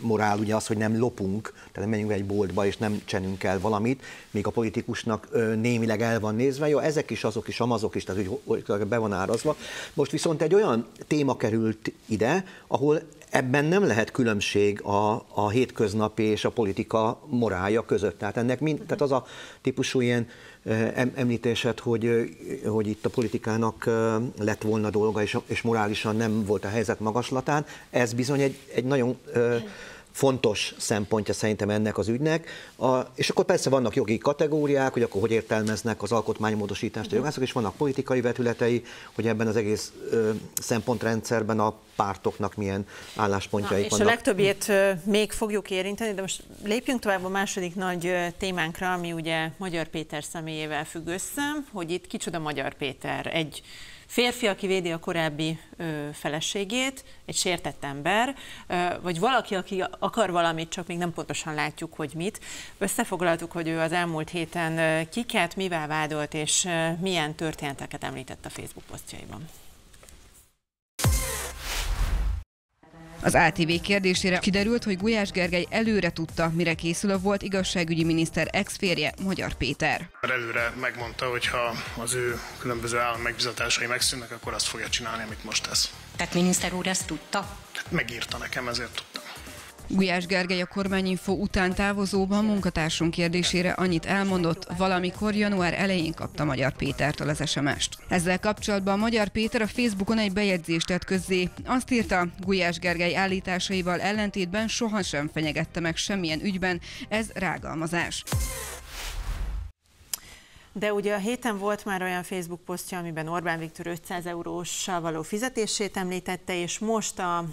morál ugye az, hogy nem lopunk, tehát nem menjünk egy boltba és nem csenünk el valamit, míg a politikusnak némileg el van nézve, jó, ezek is, azok is, amazok is, tehát hogy be van árazva. Most viszont egy olyan téma került ide, ahol ebben nem lehet különbség a hétköznapi és a politika morálja között. Tehát, tehát az a típusú ilyen említésed, hogy itt a politikának lett volna dolga, és morálisan nem volt a helyzet magaslatán, ez bizony egy nagyon fontos szempontja szerintem ennek az ügynek. És akkor persze vannak jogi kategóriák, hogy akkor hogy értelmeznek az alkotmánymódosítást a jogászok, és vannak politikai vetületei, hogy ebben az egész szempontrendszerben a pártoknak milyen álláspontjaik vannak. És a legtöbbét még fogjuk érinteni, de most lépjünk tovább a második nagy témánkra, ami ugye Magyar Péter személyével függ össze, hogy itt kicsoda Magyar Péter, egy férfi, aki védi a korábbi feleségét, egy sértett ember, vagy valaki, aki akar valamit, csak még nem pontosan látjuk, hogy mit. Összefoglaltuk, hogy ő az elmúlt héten kiket, mivel vádolt, és milyen történeteket említett a Facebook posztjaiban. Az ATV kérdésére kiderült, hogy Gulyás Gergely előre tudta, mire készül a volt igazságügyi miniszter ex-férje, Magyar Péter. Előre megmondta, hogy ha az ő különböző állami megbízatásai megszűnnek, akkor azt fogja csinálni, amit most tesz. Tehát miniszter úr ezt tudta? Megírta nekem, ezért tudtam. Gulyás Gergely a Kormányinfo után távozóban munkatársunk kérdésére annyit elmondott, valamikor január elején kapta Magyar Pétertől az SMS-t. Ezzel kapcsolatban Magyar Péter a Facebookon egy bejegyzést tett közzé. Azt írta, Gulyás Gergely állításaival ellentétben sohasem fenyegette meg semmilyen ügyben, ez rágalmazás. De ugye a héten volt már olyan Facebook posztja, amiben Orbán Viktor 500 euróssal való fizetését említette, és most a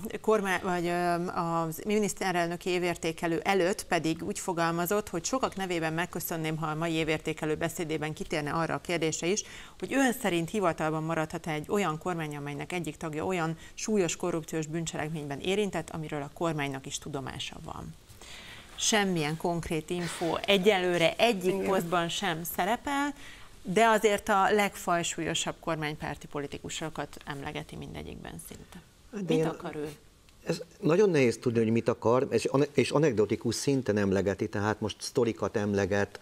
miniszterelnöki évértékelő előtt pedig úgy fogalmazott, hogy sokak nevében megköszönném, ha a mai évértékelő beszédében kitérne arra a kérdése is, hogy ön szerint hivatalban maradhat-e egy olyan kormány, amelynek egyik tagja olyan súlyos korrupciós bűncselekményben érintett, amiről a kormánynak is tudomása van. Semmilyen konkrét info egyelőre egyik posztban sem szerepel, de azért a legfajsúlyosabb kormánypárti politikusokat emlegeti mindegyikben szinte. Mit akar ő? Ez nagyon nehéz tudni, hogy mit akar, és anekdotikus szinten emlegeti, tehát most sztorikat emleget,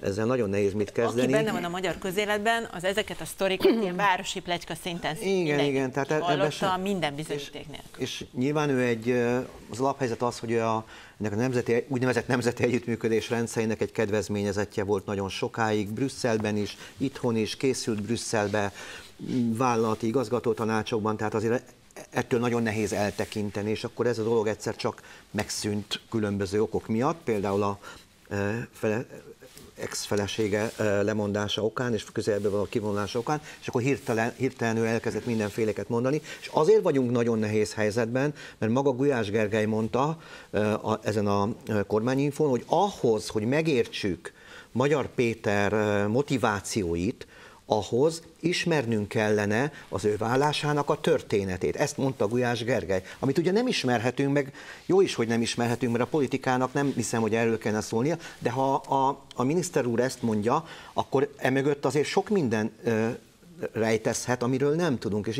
ezzel nagyon nehéz mit kezdeni. Aki benne van a magyar közéletben, az ezeket a sztorikat ilyen városi plecska szinten igen, tehát hallotta minden bizonyíték nélkül. És nyilván ő az alaphelyzet az, hogy ennek a úgynevezett nemzeti együttműködés rendszerének egy kedvezményezettje volt nagyon sokáig, Brüsszelben is, itthon is, készült Brüsszelbe, vállalati igazgatótanácsokban, tehát azért ettől nagyon nehéz eltekinteni, és akkor ez a dolog egyszer csak megszűnt különböző okok miatt, például a ex-felesége lemondása okán, és közelből való kivonulása okán, és akkor hirtelen ő elkezdett mindenféleket mondani, és azért vagyunk nagyon nehéz helyzetben, mert maga Gulyás Gergely mondta ezen a kormányinfón, hogy ahhoz, hogy megértsük Magyar Péter motivációit, ahhoz ismernünk kellene az ő válásának a történetét. Ezt mondta Gulyás Gergely, amit ugye nem ismerhetünk meg, jó is, hogy nem ismerhetünk, mert a politikának nem hiszem, hogy erről kellene szólnia, de ha a miniszter úr ezt mondja, akkor emögött azért sok minden rejtezhet, amiről nem tudunk. És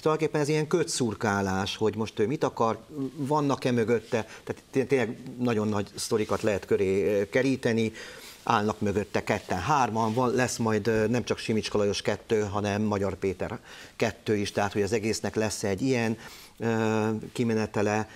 tulajdonképpen ez ilyen kötszurkálás, hogy most ő mit akar, vannak-e mögötte, tehát tényleg nagyon nagy sztorikat lehet köré keríteni, állnak mögötte ketten. Hárman van, lesz majd nem csak Simicska Lajos 2, hanem Magyar Péter 2 is, tehát hogy az egésznek lesz egy ilyen kimenetele,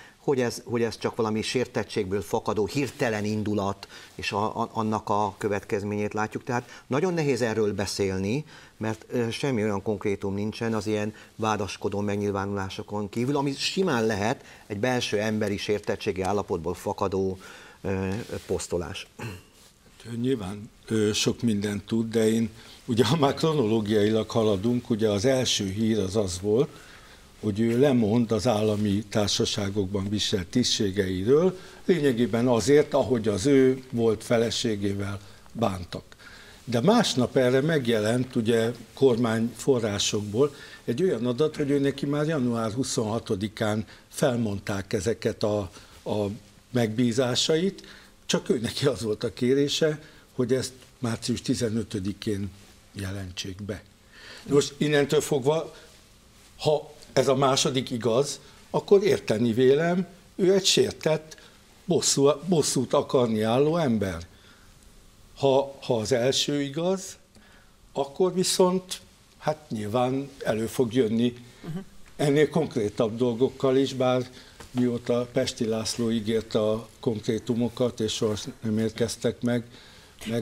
hogy ez csak valami sértettségből fakadó, hirtelen indulat, és annak a következményét látjuk. Tehát nagyon nehéz erről beszélni, mert semmi olyan konkrétum nincsen az ilyen vádaskodó megnyilvánulásokon kívül, ami simán lehet egy belső emberi sértettségi állapotból fakadó posztolás. Nyilván sok mindent tud, de én, ugye ha már kronológiailag haladunk, ugye az első hír az az volt, hogy ő lemond az állami társaságokban viselt tisztségeiről, lényegében azért, ahogy az ő volt feleségével bántak. De másnap erre megjelent ugye kormányforrásokból egy olyan adat, hogy ő neki már január 26-án felmondták ezeket a megbízásait, csak ő neki az volt a kérése, hogy ezt március 15-én jelentsék be. Most innentől fogva, ha ez a második igaz, akkor érteni vélem, ő egy sértett, bosszút akarni álló ember. Ha az első igaz, akkor viszont hát nyilván elő fog jönni ennél konkrétabb dolgokkal is, bár mióta Pesti László ígérte a konkrétumokat, és soha nem érkeztek meg.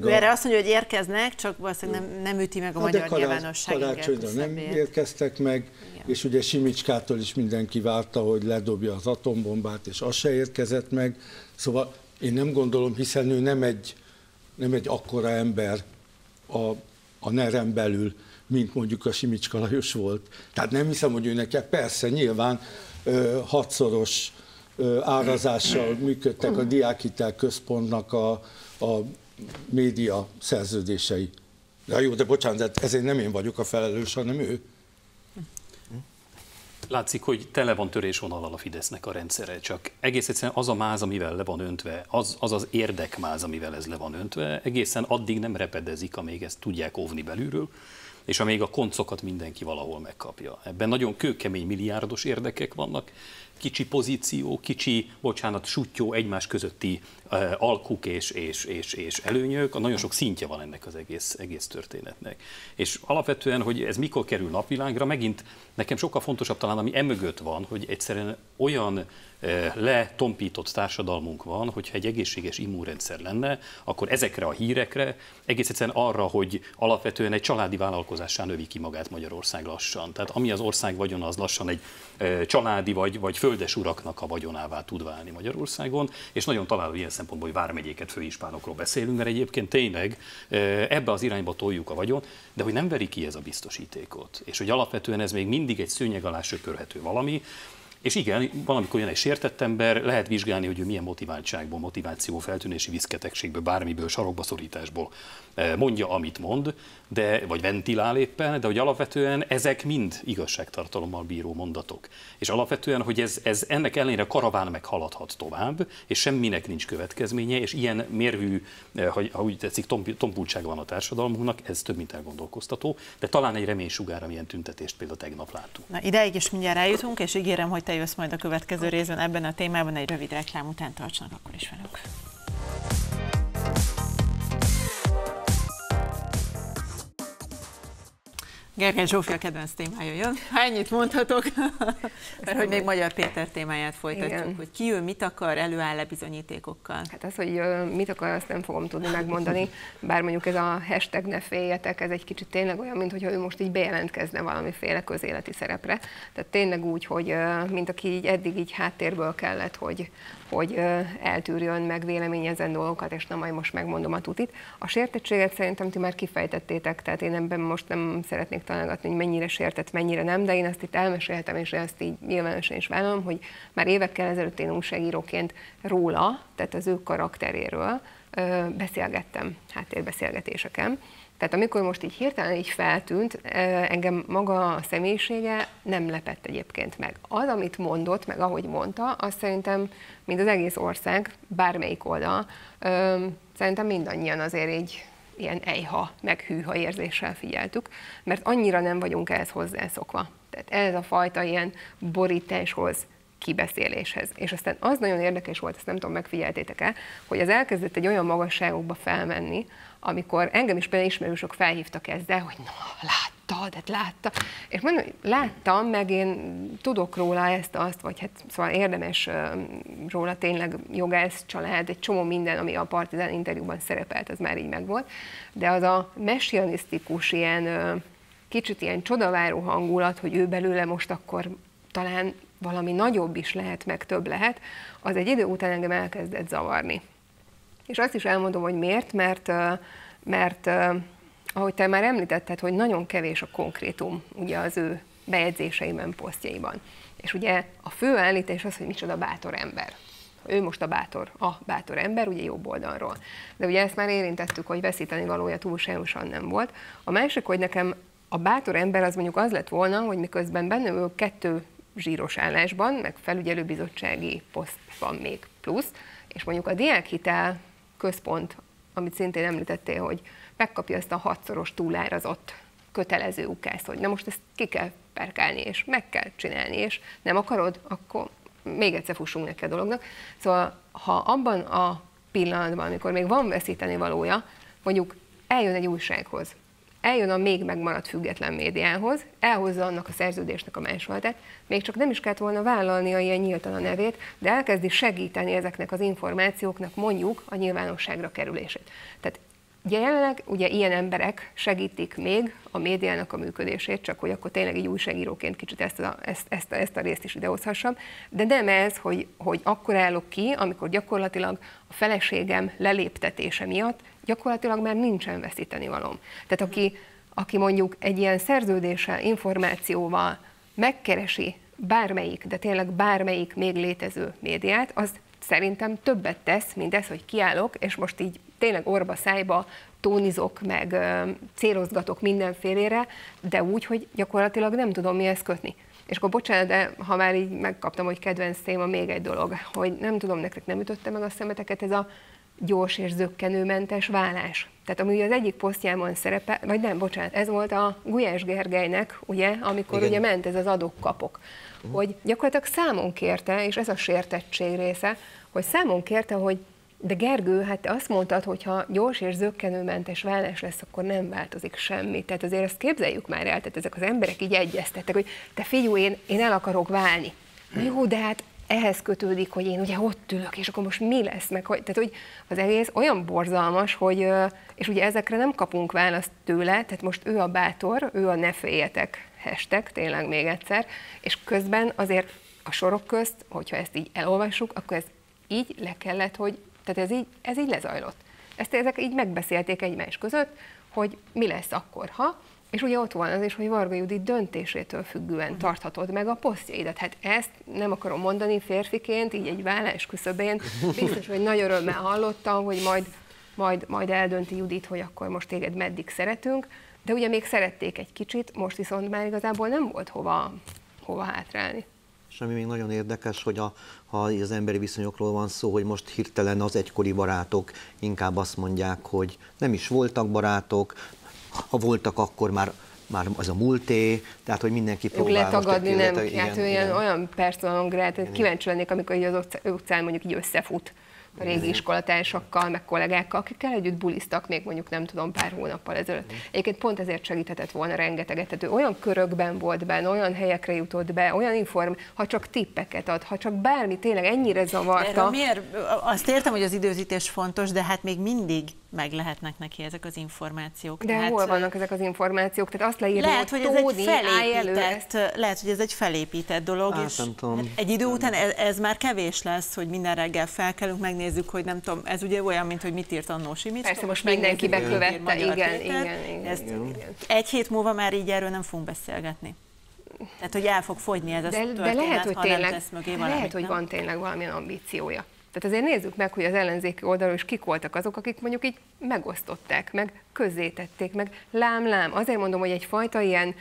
Erre azt mondja, hogy érkeznek, csak valószínűleg nem üti meg a magyar nyilvánosság. Karácsonyra nem érkeztek meg, igen. És ugye Simicskától is mindenki várta, hogy ledobja az atombombát, és az se érkezett meg. Szóval én nem gondolom, hiszen ő nem egy akkora ember a NER-en belül, mint mondjuk a Simicska Lajos volt. Tehát nem hiszem, hogy ő nekem, persze nyilván hatszoros árazással működtek a Diákhitel Központnak a média szerződései. Ja, jó, de bocsánat, ezért nem én vagyok a felelős, hanem ő. Látszik, hogy tele van törésvonallal a Fidesznek a rendszere, csak egész egyszerűen az a máz, amivel le van öntve, az érdekmáz, amivel ez le van öntve, egészen addig nem repedezik, amíg ezt tudják óvni belülről, és amíg a koncokat mindenki valahol megkapja. Ebben nagyon kőkemény milliárdos érdekek vannak, kicsi pozíció, kicsi, bocsánat, suttyó egymás közötti alkuk és előnyök, nagyon sok szintje van ennek az egész történetnek. És alapvetően, hogy ez mikor kerül napvilágra, megint nekem sokkal fontosabb talán, ami emögött van, hogy egyszerűen olyan letompított társadalmunk van, hogyha egy egészséges immunrendszer lenne, akkor ezekre a hírekre, egész egyszerűen arra, hogy alapvetően egy családi vállalkozássá növi ki magát Magyarország lassan. Tehát ami az ország vagyona, az lassan egy családi vagy földesuraknak a vagyonává tud válni Magyarországon, és nagyon találó ilyen szempontból, hogy vármegyéket, főispánokról beszélünk, mert egyébként tényleg ebbe az irányba toljuk a vagyon, de hogy nem veri ki ez a biztosítékot, és hogy alapvetően ez még mindig egy szőnyeg alá söpörhető valami. És igen, valamikor jön egy sértett ember, lehet vizsgálni, hogy ő milyen motiváltságból, motiváció, feltűnési viszketegségből, bármiből, sarokbaszorításból mondja, amit mond, de, vagy ventilál éppen, de hogy alapvetően ezek mind igazságtartalommal bíró mondatok. És alapvetően, hogy ez ennek ellenére karaván meghaladhat tovább, és semminek nincs következménye, és ilyen mérvű, ha úgy tetszik, tompultsága van a társadalmunknak, ez több mint elgondolkoztató, de talán egy reménysugár, amilyen tüntetést például tegnap láttunk. Na, ideig is mindjárt eljutunk, és ígérem, hogy te jössz majd a következő részben ebben a témában, egy rövid reklám után tartsanak akkor is velünk. Gergely Zsófia a kedvenc témája jön. Ha ennyit mondhatok, mert hogy még Magyar Péter témáját folytatjuk, igen. Hogy ki ő, mit akar, előáll-e bizonyítékokkal? Hát az, hogy mit akar, azt nem fogom tudni megmondani, bár mondjuk ez a hashtag ne féljetek, ez egy kicsit tényleg olyan, mintha ő most így bejelentkezne valamiféle közéleti szerepre. Tehát tényleg úgy, hogy mint aki így eddig így háttérből kellett, hogy eltűrjön, meg véleményezzen dolgokat, és na majd most megmondom a tutit. A sértettséget szerintem ti már kifejtettétek, tehát én ebben most nem szeretnék találgatni, hogy mennyire sértett, mennyire nem, de én azt itt elmeséltem, és azt így nyilvánosan is vállalom, hogy már évekkel ezelőtt én újságíróként róla, tehát az ő karakteréről beszélgettem háttérbeszélgetéseken. Tehát amikor most így hirtelen így feltűnt, engem maga a személyisége nem lepett egyébként meg. Az, amit mondott, meg ahogy mondta, azt szerintem, mint az egész ország, bármelyik oldal, szerintem mindannyian azért így ilyen ejha, meg hűha érzéssel figyeltük, mert annyira nem vagyunk ehhez hozzászokva. Tehát ez a fajta ilyen borításhoz, kibeszéléshez. És aztán az nagyon érdekes volt, ezt nem tudom, megfigyeltétek-e, hogy az elkezdett egy olyan magasságokba felmenni, amikor engem is például ismerősök felhívtak ezzel, hogy na, látta. És mondom, láttam, meg én tudok róla ezt-azt, vagy hát szóval érdemes róla, tényleg jogász család, egy csomó minden, ami a Partizán interjúban szerepelt, az már így megvolt. De az a messianisztikus, ilyen kicsit ilyen csodaváró hangulat, hogy ő belőle most akkor talán valami nagyobb is lehet, meg több lehet, az egy idő után engem elkezdett zavarni. És azt is elmondom, hogy miért, mert ahogy te már említetted, hogy nagyon kevés a konkrétum ugye az ő bejegyzéseiben, posztjaiban. És ugye a fő állítás az, hogy micsoda bátor ember. Ő most a bátor ember, ugye jobb oldalról. De ugye ezt már érintettük, hogy veszíteni valója túlságosan nem volt. A másik, hogy nekem a bátor ember az mondjuk az lett volna, hogy miközben benne ő 2 zsíros állásban, meg felügyelőbizottsági poszt van még plusz, és mondjuk a diákhitel központ, amit szintén említettél, hogy megkapja ezt a 6-szoros túlárazott kötelező ukázt, hogy na most ezt ki kell perkálni, és meg kell csinálni, és nem akarod, akkor még egyszer fussunk neki a dolognak. Szóval, ha abban a pillanatban, amikor még van veszíteni valója, mondjuk eljön egy újsághoz, eljön a még megmaradt független médiához, elhozza annak a szerződésnek a másolatát, még csak nem is kellett volna vállalnia ilyen nyíltan a nevét, de elkezdi segíteni ezeknek az információknak mondjuk a nyilvánosságra kerülését. Tehát ugye jelenleg ugye ilyen emberek segítik még a médiának a működését, csak hogy akkor tényleg egy újságíróként kicsit ezt a részt is idehozhassam, de nem ez, hogy akkor állok ki, amikor gyakorlatilag a feleségem leléptetése miatt gyakorlatilag már nincsen veszítenivalóm. Tehát aki mondjuk egy ilyen szerződéssel, információval megkeresi bármelyik, de tényleg bármelyik még létező médiát, az szerintem többet tesz, mint ez, hogy kiállok, és most így tényleg orba-szájba tónizok, meg célozgatok mindenfélére, de úgy, hogy gyakorlatilag nem tudom mihez kötni. És akkor bocsánat, de ha már így megkaptam, hogy kedvenc téma, még egy dolog, hogy nem tudom, nektek nem ütötte meg a szemeteket ez a gyors és zökkenőmentes válás. Tehát ami az egyik posztjában szerepel, vagy nem, bocsánat, ez volt a Gulyás Gergelynek, ugye, amikor igen, ugye ment ez az adok-kapok, hogy gyakorlatilag számon kérte, és ez a sértettség része, hogy számon kérte, hogy de Gergő, hát te azt mondtad, hogy ha gyors és zökkenőmentes vállás lesz, akkor nem változik semmi. Tehát azért ezt képzeljük már el, tehát ezek az emberek így egyeztettek, hogy te figyelj, én el akarok válni. Jó, de hát ehhez kötődik, hogy én ugye ott ülök, és akkor most mi lesz meg? Tehát hogy az egész olyan borzalmas, hogy, és ugye ezekre nem kapunk választ tőle, tehát most ő a bátor, ő a ne féljetek hashtag, tényleg még egyszer, és közben azért a sorok közt, hogyha ezt így elolvassuk, akkor ez így le kellett, hogy tehát ez így lezajlott. Ezek így megbeszélték egymás között, hogy mi lesz akkor, ha, és ugye ott van az is, hogy Varga Judit döntésétől függően tarthatod meg a posztjaidat. Hát ezt nem akarom mondani férfiként, így egy vállás küszöbén, biztos, hogy nagy örömmel hallottam, hogy majd eldönti Judit, hogy akkor most téged meddig szeretünk, de ugye még szerették egy kicsit, most viszont már igazából nem volt hova hátrálni. És ami még nagyon érdekes, hogy ha az emberi viszonyokról van szó, hogy most hirtelen az egykori barátok inkább azt mondják, hogy nem is voltak barátok, ha voltak, akkor már az a múlté, tehát hogy mindenki próbál. Letagadni nem, hát olyan personal grát, kíváncsi lennék, amikor így az utcán mondjuk így összefut a régi iskolatársakkal, meg kollégákkal, akikkel együtt buliztak még mondjuk nem tudom pár hónappal ezelőtt. Egyébként pont ezért segíthetett volna rengeteget. Tehát ő olyan körökben volt benne, olyan helyekre jutott be, olyan ha csak tippeket ad, ha csak bármi, tényleg ennyire zavarta. Miért? Azt értem, hogy az időzítés fontos, de hát még mindig meg lehetnek neki ezek az információk. De hát hol vannak ezek az információk? Tehát azt leírni, lehet, hogy ez egy felépített dolog, és egy idő után ez már kevés lesz, hogy minden reggel felkelünk, megnézzük, hogy nem tudom, ez ugye olyan, mint hogy mit írt annó Simicska. Persze, most mindenki bekövette, igen. Egy hét múlva már így erről nem fogunk beszélgetni. Tehát, hogy el fog fogyni ez a történet, ha nem tesz mögé valamit. Lehet, hogy van tényleg valamilyen ambíciója. Tehát azért nézzük meg, hogy az ellenzéki oldalon is kik voltak azok, akik mondjuk így megosztották, meg közzétették, meg lám-lám. Azért mondom, hogy egyfajta ilyen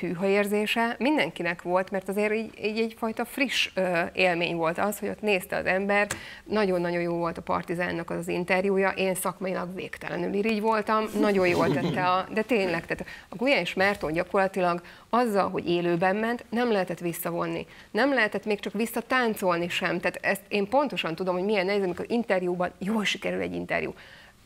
hűhöérzése mindenkinek volt, mert azért így egyfajta friss élmény volt az, hogy ott nézte az ember. Nagyon-nagyon jó volt a Partizánnak az interjúja, én szakmailag végtelenül irigy voltam, nagyon jól tette de tényleg, tehát a Gulyás Márton gyakorlatilag azzal, hogy élőben ment, nem lehetett visszavonni. Nem lehetett még csak visszatáncolni sem. Tehát ezt én pontosan tudom, hogy milyen nehéz, amikor interjúban jól sikerül egy interjú.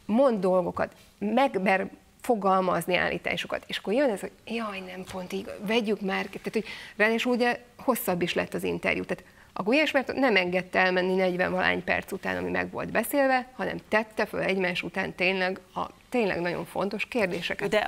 Mond dolgokat, megber fogalmazni állításokat, és akkor jön ez, hogy jaj, nem pont így, vegyük már ki. Tehát, hogy ráadásul ugye hosszabb is lett az interjú. Tehát a Gulyás Márton nem engedte elmenni 40-valány perc után, ami meg volt beszélve, hanem tette föl egymás után tényleg a tényleg nagyon fontos kérdéseket. De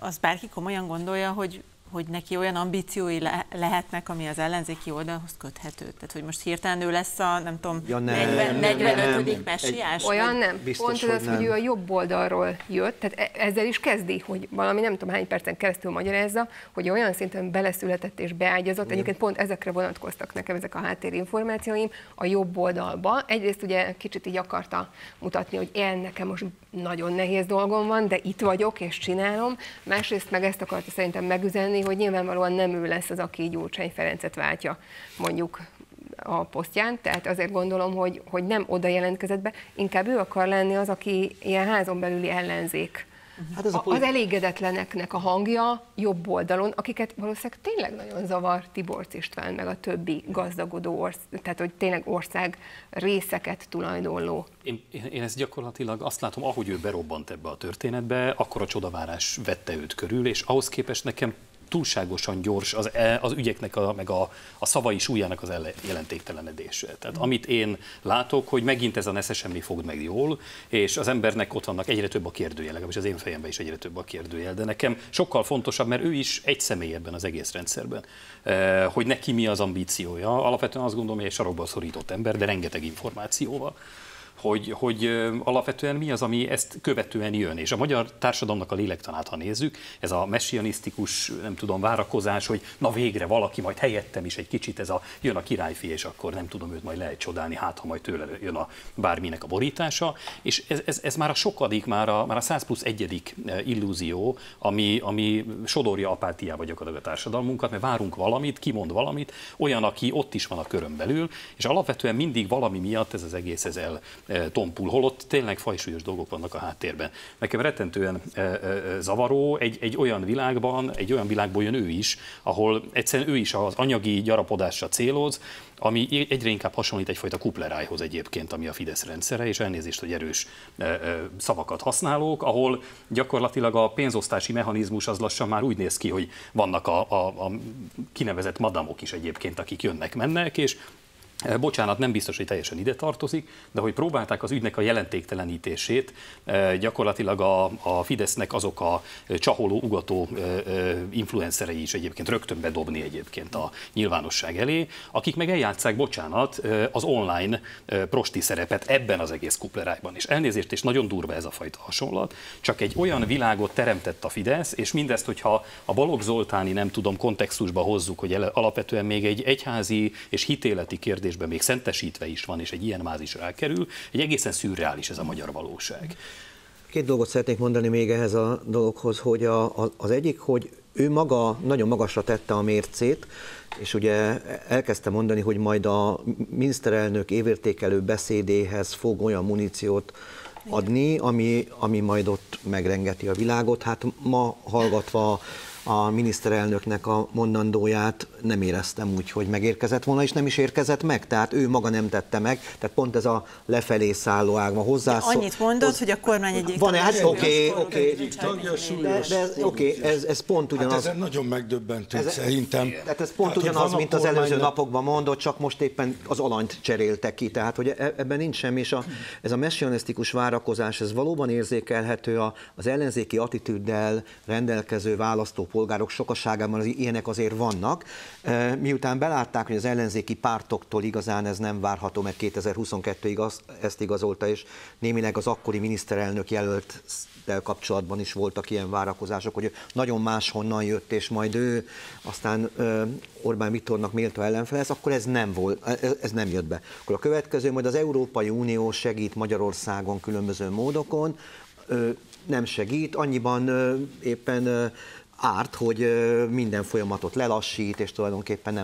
azt bárki komolyan gondolja, hogy neki olyan ambíciói lehetnek, ami az ellenzéki oldalhoz köthető. Tehát, hogy most hirtelen ő lesz a, nem tudom, ja, 45. messiás? Olyan nem. Biztos, pont az, hogy ő a jobb oldalról jött, tehát ezzel is kezdi, hogy valami nem tudom hány percen keresztül magyarázza, hogy olyan szinten beleszületett és beágyazott, egyébként pont ezekre vonatkoztak nekem ezek a háttérinformációim, a jobb oldalba. Egyrészt ugye kicsit így akarta mutatni, hogy én nekem most nagyon nehéz dolgom van, de itt vagyok és csinálom. Másrészt meg ezt akarta szerintem megüzenni, hogy nyilvánvalóan nem ő lesz az, aki Gyurcsány Ferencet váltja mondjuk a posztján, tehát azért gondolom, hogy nem oda jelentkezett be, inkább ő akar lenni az, aki ilyen házon belüli ellenzék. Hát az elégedetleneknek a hangja jobb oldalon, akiket valószínűleg tényleg nagyon zavar Tiborcz István, meg a többi gazdagodó, tehát hogy tényleg ország részeket tulajdonló. Én ezt gyakorlatilag azt látom, ahogy ő berobbant ebbe a történetbe, akkor a csodavárás vette őt körül, és ahhoz képest nekem túlságosan gyors az ügyeknek, meg a szavai súlyának az jelentéktelenedése. Tehát amit én látok, hogy megint ez a nesze semmi fogd meg jól, és az embernek ott vannak egyre több a kérdőjel, legalábbis az én fejemben is egyre több a kérdőjel, de nekem sokkal fontosabb, mert ő is egy személy ebben az egész rendszerben, hogy neki mi az ambíciója. Alapvetően azt gondolom, hogy egy sarokba szorított ember, de rengeteg információval. Hogy alapvetően mi az, ami ezt követően jön. És a magyar társadalomnak a lélektanát, ha nézzük, ez a messianisztikus, nem tudom, várakozás, hogy na végre valaki, majd helyettem is egy kicsit, ez a jön a királyfi, és akkor nem tudom, őt majd lehet csodálni, hát ha majd tőle jön a bárminek a borítása. És ez már a sokadik, már a 100+1. illúzió, ami sodorja apátiába gyakorlatilag a társadalmunkat, mert várunk valamit, kimond valamit, olyan, aki ott is van a körön belül, és alapvetően mindig valami miatt ez az egész tompul, holott tényleg fajsúlyos dolgok vannak a háttérben. Nekem rettentően zavaró egy olyan világból jön ő is, ahol egyszerűen ő is az anyagi gyarapodásra céloz, ami egyre inkább hasonlít egyfajta kuplerájhoz egyébként, ami a Fidesz rendszere, és elnézést, hogy erős szavakat használok, ahol gyakorlatilag a pénzosztási mechanizmus az lassan már úgy néz ki, hogy vannak a kinevezett madamok is egyébként, akik jönnek-mennek, és bocsánat, nem biztos, hogy teljesen ide tartozik, de hogy próbálták az ügynek a jelentéktelenítését, gyakorlatilag a Fidesznek azok a csaholó, ugató influencerei is egyébként rögtön bedobni egyébként a nyilvánosság elé, akik meg eljátszák, bocsánat, az online prosti szerepet ebben az egész kuplerájban. És elnézést, és nagyon durva ez a fajta hasonlat, csak egy olyan világot teremtett a Fidesz, és mindezt, hogyha a Balogh Zoltáni, nem tudom, kontextusba hozzuk, hogy alapvetően még egy egyházi és hitéleti kérdés, még szentesítve is van, és egy ilyen mázis rákerül, egy egészen szürreális ez a magyar valóság. Két dolgot szeretnék mondani még ehhez a dologhoz, hogy az egyik, hogy ő maga nagyon magasra tette a mércét, és ugye elkezdte mondani, hogy majd a miniszterelnök évértékelő beszédéhez fog olyan muníciót adni, ami majd ott megrengeti a világot. Hát ma hallgatva a miniszterelnöknek a mondandóját nem éreztem úgy, hogy megérkezett volna, és nem is érkezett meg, tehát ő maga nem tette meg, tehát pont ez a lefelé szálló ágma hozzászól. Annyit mondod, hogy a kormány egyik tagja. Hát oké, ez pont ugyanaz. Hát ezen nagyon megdöbbentő szerintem. Tehát ez pont ugyanaz, mint az előző napokban mondott, csak most éppen az alanyt cserélte ki, tehát hogy ebben nincs semmi, és ez a messianisztikus várakozás, ez valóban érzékelhető az ellenzéki attitűddel rendelkező választópolgárokban, állampolgárok sokaságában ilyenek azért vannak. Miután belátták, hogy az ellenzéki pártoktól igazán ez nem várható, meg 2022-ig ezt igazolta, és némileg az akkori miniszterelnök jelölttel kapcsolatban is voltak ilyen várakozások, hogy nagyon máshonnan jött, és majd ő aztán Orbán Viktornak méltó ellenfele lesz, akkor ez nem jött be. Akkor a következő, majd az Európai Unió segít Magyarországon különböző módokon, nem segít, annyiban éppen árt, hogy minden folyamatot lelassít, és tulajdonképpen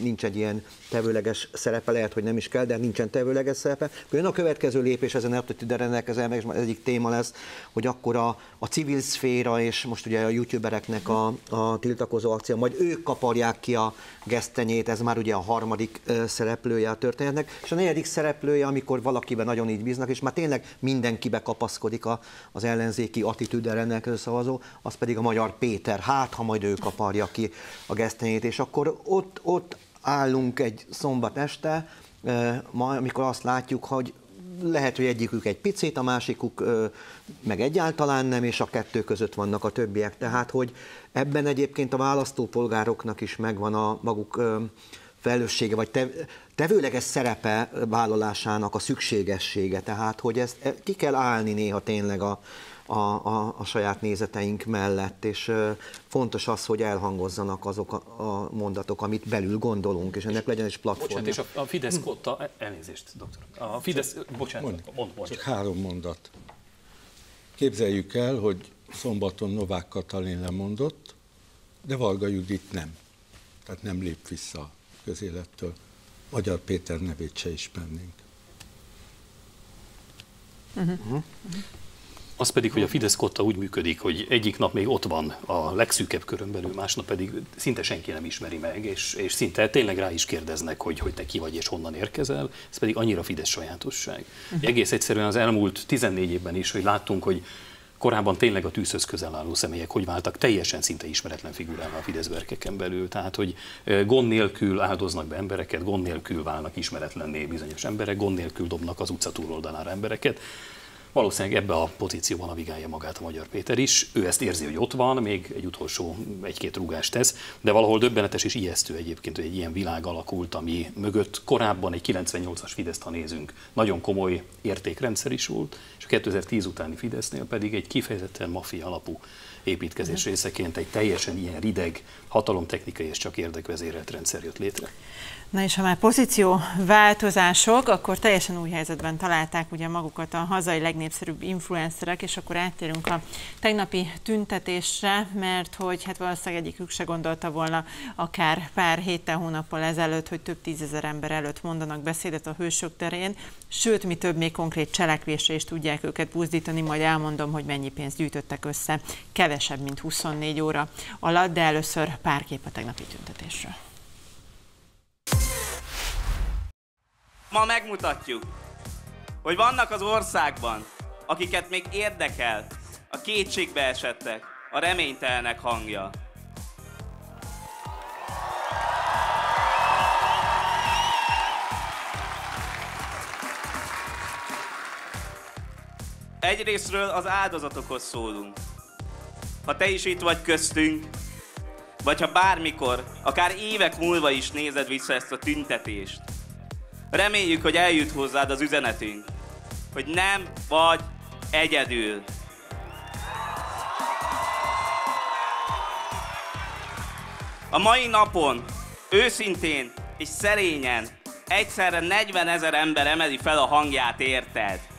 nincs egy ilyen tevőleges szerepe, lehet, hogy nem is kell, de nincsen tevőleges szerepe. Jön a következő lépés, ezen eltötődő rendelkezel, és egyik téma lesz, hogy akkor a civil szféra, és most ugye a youtubereknek a tiltakozó akció, majd ők kaparják ki a gesztenyét, ez már ugye a harmadik szereplője a történetnek, és a negyedik szereplője, amikor valakiben nagyon így bíznak, és már tényleg mindenkibe kapaszkodik az ellenzéki attitűddel rendelkező szavazó, az pedig a Magyar Péter. Hát, ha majd ő kaparja ki a gesztenyét, és akkor ott állunk egy szombat este, amikor azt látjuk, hogy lehet, hogy egyikük egy picit, a másikuk meg egyáltalán nem, és a kettő között vannak a többiek. Tehát, hogy ebben egyébként a választópolgároknak is megvan a maguk felelőssége, vagy tevőleges szerepe vállalásának a szükségessége. Tehát, hogy ezt ki kell állni néha tényleg a saját nézeteink mellett, és fontos az, hogy elhangozzanak azok a mondatok, amit belül gondolunk, és ennek legyen is platformja. Bocsánat, és a Fidesz kotta, elnézést, doktor. A Fidesz, bocsánat. Csak három mondat. Képzeljük el, hogy szombaton Novák Katalin lemondott, de Varga Judit nem. Tehát nem lép vissza a közélettől. Magyar Péter nevét se ismernénk. Az pedig, hogy a Fidesz kotta úgy működik, hogy egyik nap még ott van a legszűkebb körön belül, másnap pedig szinte senki nem ismeri meg, és szinte tényleg rá is kérdeznek, hogy te ki vagy és honnan érkezel, ez pedig annyira Fidesz sajátosság. Egész egyszerűen az elmúlt 14 évben is, hogy láttunk, hogy korábban tényleg a tűzhöz közel álló személyek hogy váltak teljesen szinte ismeretlen figurává a Fidesz berkeken belül. Tehát, hogy gond nélkül áldoznak be embereket, gond nélkül válnak ismeretlenné bizonyos emberek, gond nélkül dobnak az utca túloldalára embereket. Valószínűleg ebbe a pozícióban navigálja magát a Magyar Péter is. Ő ezt érzi, hogy ott van, még egy utolsó egy-két rúgást tesz, de valahol döbbenetes és ijesztő egyébként, hogy egy ilyen világ alakult, ami mögött korábban egy 98-as Fideszt, ha nézünk, nagyon komoly értékrendszer is volt, és a 2010 utáni Fidesznél pedig egy kifejezetten maffia alapú építkezés részeként egy teljesen ilyen rideg, hatalomtechnikai és csak érdekvezérelt rendszer jött létre. Na és ha már pozícióváltozások, akkor teljesen új helyzetben találták ugye magukat a hazai legnépszerűbb influencerek, és akkor áttérünk a tegnapi tüntetésre, mert hogy hát valószínűleg egyikük se gondolta volna akár pár héttel, hónappal ezelőtt, hogy több tízezer ember előtt mondanak beszédet a Hősök terén, sőt, mi több, még konkrét cselekvésre is tudják őket buzdítani, majd elmondom, hogy mennyi pénzt gyűjtöttek össze, kevesebb, mint 24 óra alatt, de először pár kép a tegnapi tüntetésről. Ma megmutatjuk, hogy vannak az országban, akiket még érdekel a kétségbeesettek, a reménytelenek hangja. Egyrészről az áldozatokhoz szólunk. Ha te is itt vagy köztünk, vagy ha bármikor, akár évek múlva is nézed vissza ezt a tüntetést, reméljük, hogy eljut hozzád az üzenetünk, hogy nem vagy egyedül. A mai napon őszintén és szerényen egyszerre 40 000 ember emeli fel a hangját érted.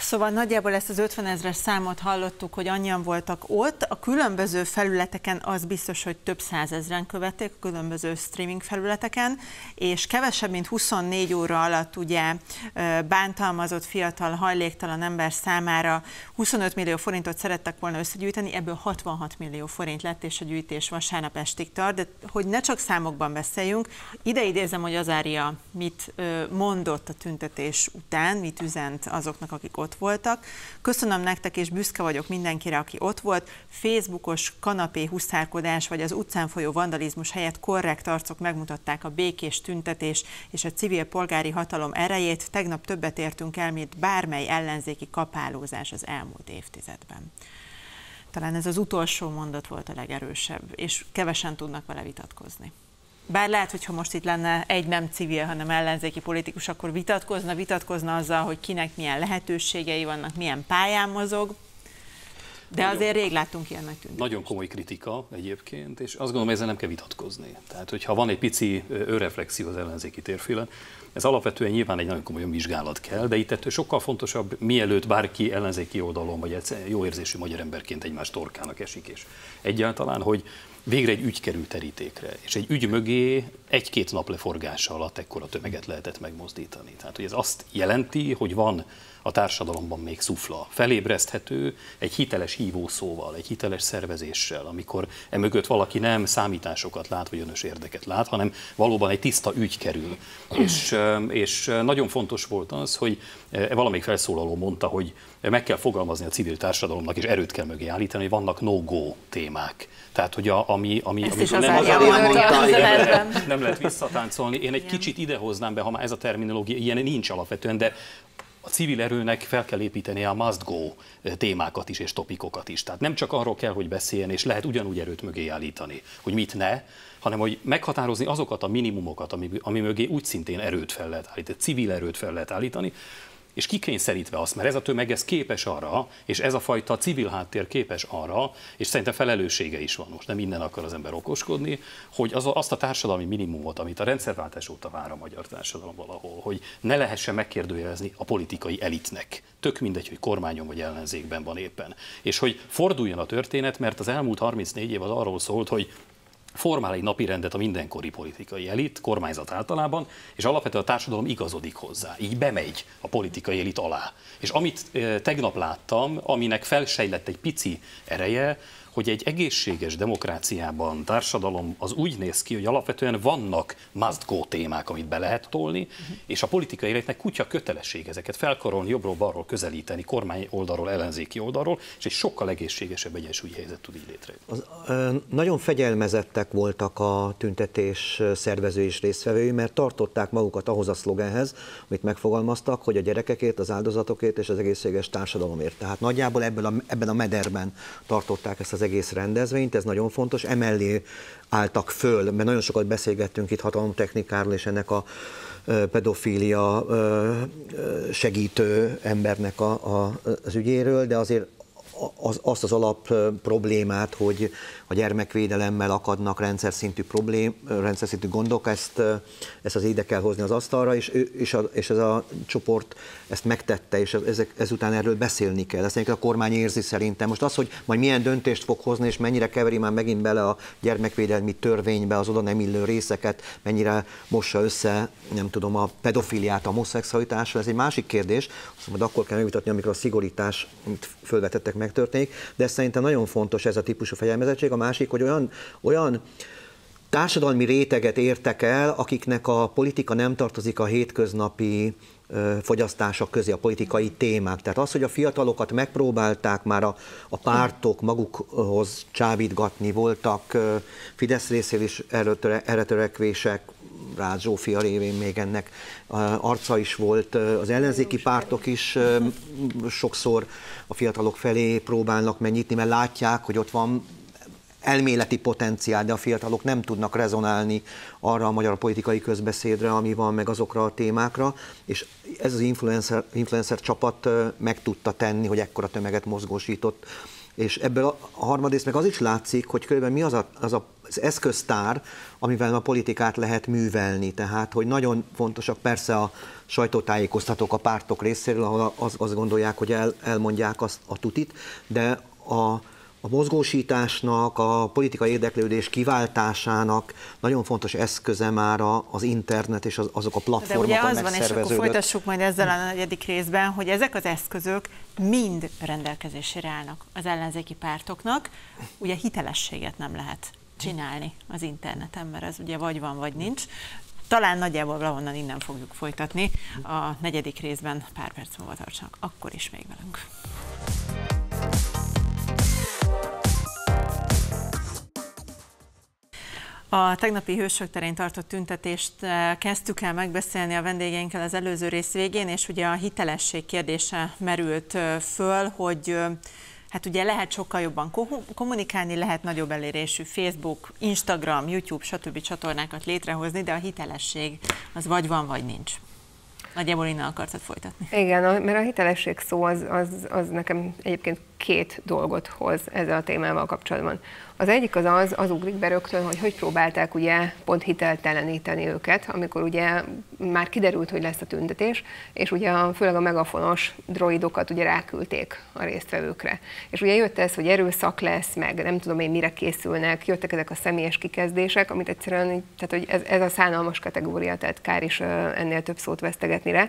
Szóval nagyjából ezt az 50 000-es számot hallottuk, hogy annyian voltak ott. A különböző felületeken az biztos, hogy több százezren követték, a különböző streaming felületeken, és kevesebb, mint 24 óra alatt ugye bántalmazott fiatal, hajléktalan ember számára 25 millió forintot szerettek volna összegyűjteni, ebből 66 millió forint lett, és a gyűjtés vasárnap estig tart. De hogy ne csak számokban beszéljünk, ide idézem, hogy Azária mit mondott a tüntetés után, mit üzent azoknak, akik ott voltak. Köszönöm nektek, és büszke vagyok mindenkire, aki ott volt. Facebookos kanapé huszárkodás vagy az utcán folyó vandalizmus helyett korrekt arcok megmutatták a békés tüntetés és a civil polgári hatalom erejét. Tegnap többet értünk el, mint bármely ellenzéki kapálózás az elmúlt évtizedben. Talán ez az utolsó mondat volt a legerősebb, és kevesen tudnak vele vitatkozni. Bár lehet, hogy ha most itt lenne egy nem civil, hanem ellenzéki politikus, akkor vitatkozna azzal, hogy kinek milyen lehetőségei vannak, milyen pályán mozog, de nagyon, azért rég láttunk ilyen nagy tüntetést. Nagyon komoly kritika egyébként, és azt gondolom, ezzel nem kell vitatkozni. Tehát, hogyha van egy pici önreflexió az ellenzéki térfélen, ez alapvetően nyilván egy nagyon komoly vizsgálat kell, de itt ettől sokkal fontosabb, mielőtt bárki ellenzéki oldalon, vagy jó érzésű magyar emberként egymás torkának esik, és egyáltalán, hogy végre egy ügy kerül terítékre, és egy ügy mögé egy-két nap leforgása alatt ekkora tömeget lehetett megmozdítani. Tehát, hogy ez azt jelenti, hogy van a társadalomban még szufla, felébreszthető egy hiteles hívószóval, egy hiteles szervezéssel, amikor emögött valaki nem számításokat lát, vagy önös érdeket lát, hanem valóban egy tiszta ügy kerül. És nagyon fontos volt az, hogy valamelyik felszólaló mondta, hogy meg kell fogalmazni a civil társadalomnak, és erőt kell mögé állítani, hogy vannak no-go témák. Tehát, hogy nem lehet visszatáncolni. Én egy kicsit idehoznám be, ha már ez a terminológia, ilyen nincs alapvetően, de a civil erőnek fel kell építeni a must-go témákat is és topikokat is. Tehát nem csak arról kell, hogy beszéljen, és lehet ugyanúgy erőt mögé állítani, hogy mit ne, hanem hogy meghatározni azokat a minimumokat, ami mögé úgy szintén erőt fel lehet állítani, civil erőt fel lehet állítani, és kikényszerítve azt, mert ez a tömeg ez képes arra, és ez a fajta civil háttér képes arra, és szerintem felelőssége is van most, nem innen akar az ember okoskodni, hogy azt a társadalmi minimumot, amit a rendszerváltás óta vár a magyar társadalom valahol, hogy ne lehessen megkérdőjelezni a politikai elitnek. Tök mindegy, hogy kormányon vagy ellenzékben van éppen. És hogy forduljon a történet, mert az elmúlt 34 év az arról szólt, hogy formál egy napirendet a mindenkori politikai elit, kormányzat általában, és alapvetően a társadalom igazodik hozzá, így bemegy a politikai elit alá. És amit tegnap láttam, aminek felsejlett egy pici ereje, hogy egy egészséges demokráciában társadalom az úgy néz ki, hogy alapvetően vannak must-go témák, amit be lehet tolni, és a politikai életnek kutya kötelesség ezeket felkarolni, jobbról-balról közelíteni, kormány oldalról, ellenzéki oldalról, és egy sokkal egészségesebb egyensúlyi helyzet tud így létrejönni. Nagyon fegyelmezettek voltak a tüntetés szervezői és résztvevői, mert tartották magukat ahhoz a szlogenhez, amit megfogalmaztak, hogy a gyerekekért, az áldozatokért és az egészséges társadalomért. Tehát nagyjából ebben a mederben tartották ezt az egész rendezvényt, ez nagyon fontos, emellé álltak föl, mert nagyon sokat beszélgettünk itt hatalomtechnikáról és ennek a pedofília segítő embernek az ügyéről, de azért azt az alap problémát, hogy a gyermekvédelemmel akadnak rendszer szintű gondok, ezt az ide kell hozni az asztalra, és ez a csoport ezt megtette, és ezután erről beszélni kell. Ezt a kormány érzi szerintem. Most az, hogy majd milyen döntést fog hozni, és mennyire keveri már megint bele a gyermekvédelmi törvénybe az oda nem illő részeket, mennyire mossa össze, nem tudom, a pedofiliát a homoszexualitással, ez egy másik kérdés, azt majd akkor kell megvitatni, amikor a szigorítás, amit fölvetettek, megtörténik, de szerintem nagyon fontos ez a típusú fegyelmezettség. A másik, hogy olyan társadalmi réteget értek el, akiknek a politika nem tartozik a hétköznapi fogyasztások közé, a politikai témák. Tehát az, hogy a fiatalokat megpróbálták már a pártok magukhoz csábítgatni, voltak Fidesz részéről is erre törekvések, Rácz Zsófia révén még ennek arca is volt, az ellenzéki pártok is sokszor a fiatalok felé próbálnak megnyitni, mert látják, hogy ott van elméleti potenciál, de a fiatalok nem tudnak rezonálni arra a magyar politikai közbeszédre, ami van, meg azokra a témákra, és ez az influencer csapat meg tudta tenni, hogy ekkora tömeget mozgósított. És ebből a harmadrészt meg az is látszik, hogy körülbelül mi az eszköztár, amivel a politikát lehet művelni. Tehát, hogy nagyon fontosak persze a sajtótájékoztatók a pártok részéről, ahol azt gondolják, hogy elmondják azt a tutit, de a mozgósításnak, a politikai érdeklődés kiváltásának nagyon fontos eszköze már az internet és azok a platformok, amelyek megszerveződött. De ugye az van, és akkor folytassuk majd ezzel a negyedik részben, hogy ezek az eszközök mind rendelkezésére állnak az ellenzéki pártoknak. Ugye hitelességet nem lehet csinálni az interneten, mert ez ugye vagy van, vagy nincs. Talán nagyjából valahonnan innen fogjuk folytatni. A negyedik részben pár perc múlva tartsanak, akkor is még velünk. A tegnapi Hősök terén tartott tüntetést kezdtük el megbeszélni a vendégeinkkel az előző rész végén, és ugye a hitelesség kérdése merült föl, hogy hát ugye lehet sokkal jobban kommunikálni, lehet nagyobb elérésű Facebook, Instagram, YouTube, stb. Csatornákat létrehozni, de a hitelesség az vagy van, vagy nincs. Nagyjából innen akartad folytatni. Igen, mert a hitelesség szó az nekem egyébként két dolgot hoz ezzel a témával kapcsolatban. Az egyik az ugrik be rögtön, hogy próbálták ugye pont hitelteleníteni őket, amikor ugye már kiderült, hogy lesz a tüntetés, és ugye főleg a megafonos droidokat ugye ráküldték a résztvevőkre. És ugye jött ez, hogy erőszak lesz, meg nem tudom én mire készülnek, jöttek ezek a személyes kikezdések, amit egyszerűen, tehát hogy ez a szánalmas kategória, tehát kár is ennél több szót vesztegetni rá,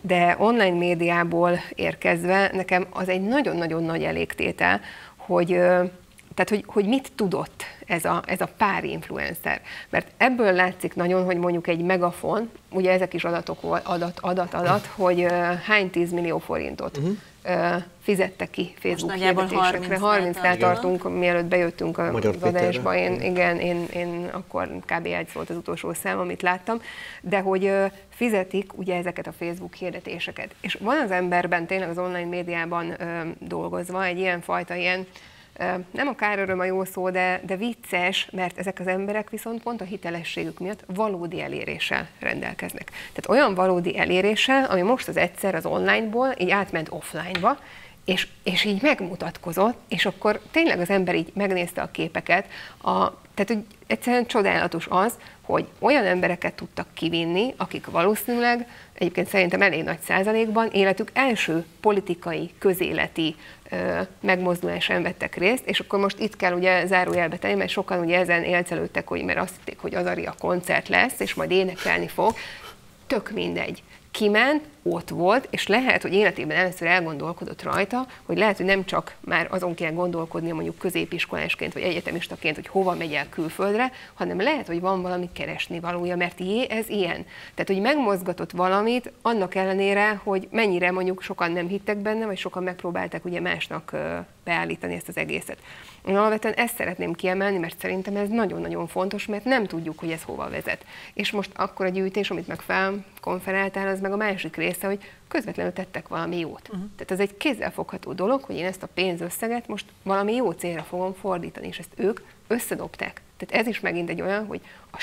de online médiából érkezve nekem az egy nagyon-nagyon nagy elégtétel, hogy mit tudott ez a pár influencer. Mert ebből látszik nagyon, hogy mondjuk egy Megafon, ugye ezek is adat, hogy hány 10 millió forintot fizette ki Facebook hirdetésekre. 30-nál tartunk, mielőtt bejöttünk a adásba. Én akkor kb. Egy volt az utolsó szám, amit láttam, de hogy fizetik ugye ezeket a Facebook hirdetéseket. És van az emberben, tényleg az online médiában dolgozva egy ilyen nem a káröröm a jó szó, de vicces, mert ezek az emberek viszont pont a hitelességük miatt valódi eléréssel rendelkeznek. Tehát olyan valódi eléréssel, ami most az egyszer az onlineból így átment offline-ba, és így megmutatkozott, és akkor tényleg az ember így megnézte a képeket, tehát hogy egyszerűen csodálatos az, hogy olyan embereket tudtak kivinni, akik valószínűleg, egyébként szerintem elég nagy százalékban életük első politikai, közéleti megmozdulásán vettek részt, és akkor most itt kell ugye zárójelbe tenni, mert sokan ugye ezen élcelődtek, hogy mert azt hitték, hogy az Aria koncert lesz, és majd énekelni fog, tök mindegy. Kiment, ott volt, és lehet, hogy életében először elgondolkodott rajta, hogy lehet, hogy nem csak már azon kell gondolkodnia mondjuk középiskolásként vagy egyetemistaként, hogy hova megy el külföldre, hanem lehet, hogy van valami keresnivalója, mert ez ilyen. Tehát, hogy megmozgatott valamit annak ellenére, hogy mennyire mondjuk sokan nem hittek benne, vagy sokan megpróbálták ugye másnak beállítani ezt az egészet. Én alapvetően ezt szeretném kiemelni, mert szerintem ez nagyon-nagyon fontos, mert nem tudjuk, hogy ez hova vezet. És most akkor a gyűjtés, amit meg felkonferáltál, az meg a másik része, hogy közvetlenül tettek valami jót. Tehát ez egy kézzelfogható dolog, hogy én ezt a pénzösszeget most valami jó célra fogom fordítani, és ezt ők összedobták. Tehát ez is megint egy olyan, hogy a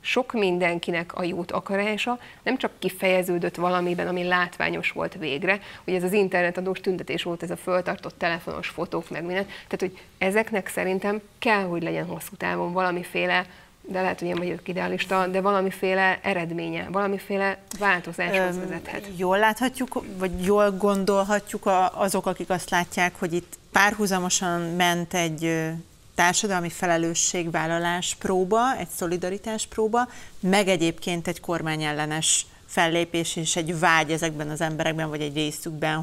sok mindenkinek a jót akarása nem csak kifejeződött valamiben, ami látványos volt végre, hogy ez az internetadós tüntetés volt, ez a föltartott telefonos fotók, meg minden. Tehát, hogy ezeknek szerintem kell, hogy legyen hosszú távon valamiféle, de lehet, hogy én vagyok idealista, de valamiféle eredménye, valamiféle változáshoz vezethet. Jól láthatjuk, vagy jól gondolhatjuk azok, akik azt látják, hogy itt párhuzamosan ment egy társadalmi felelősségvállalás próba, egy szolidaritás próba, meg egyébként egy kormányellenes fellépés és egy vágy ezekben az emberekben, vagy egy részükben,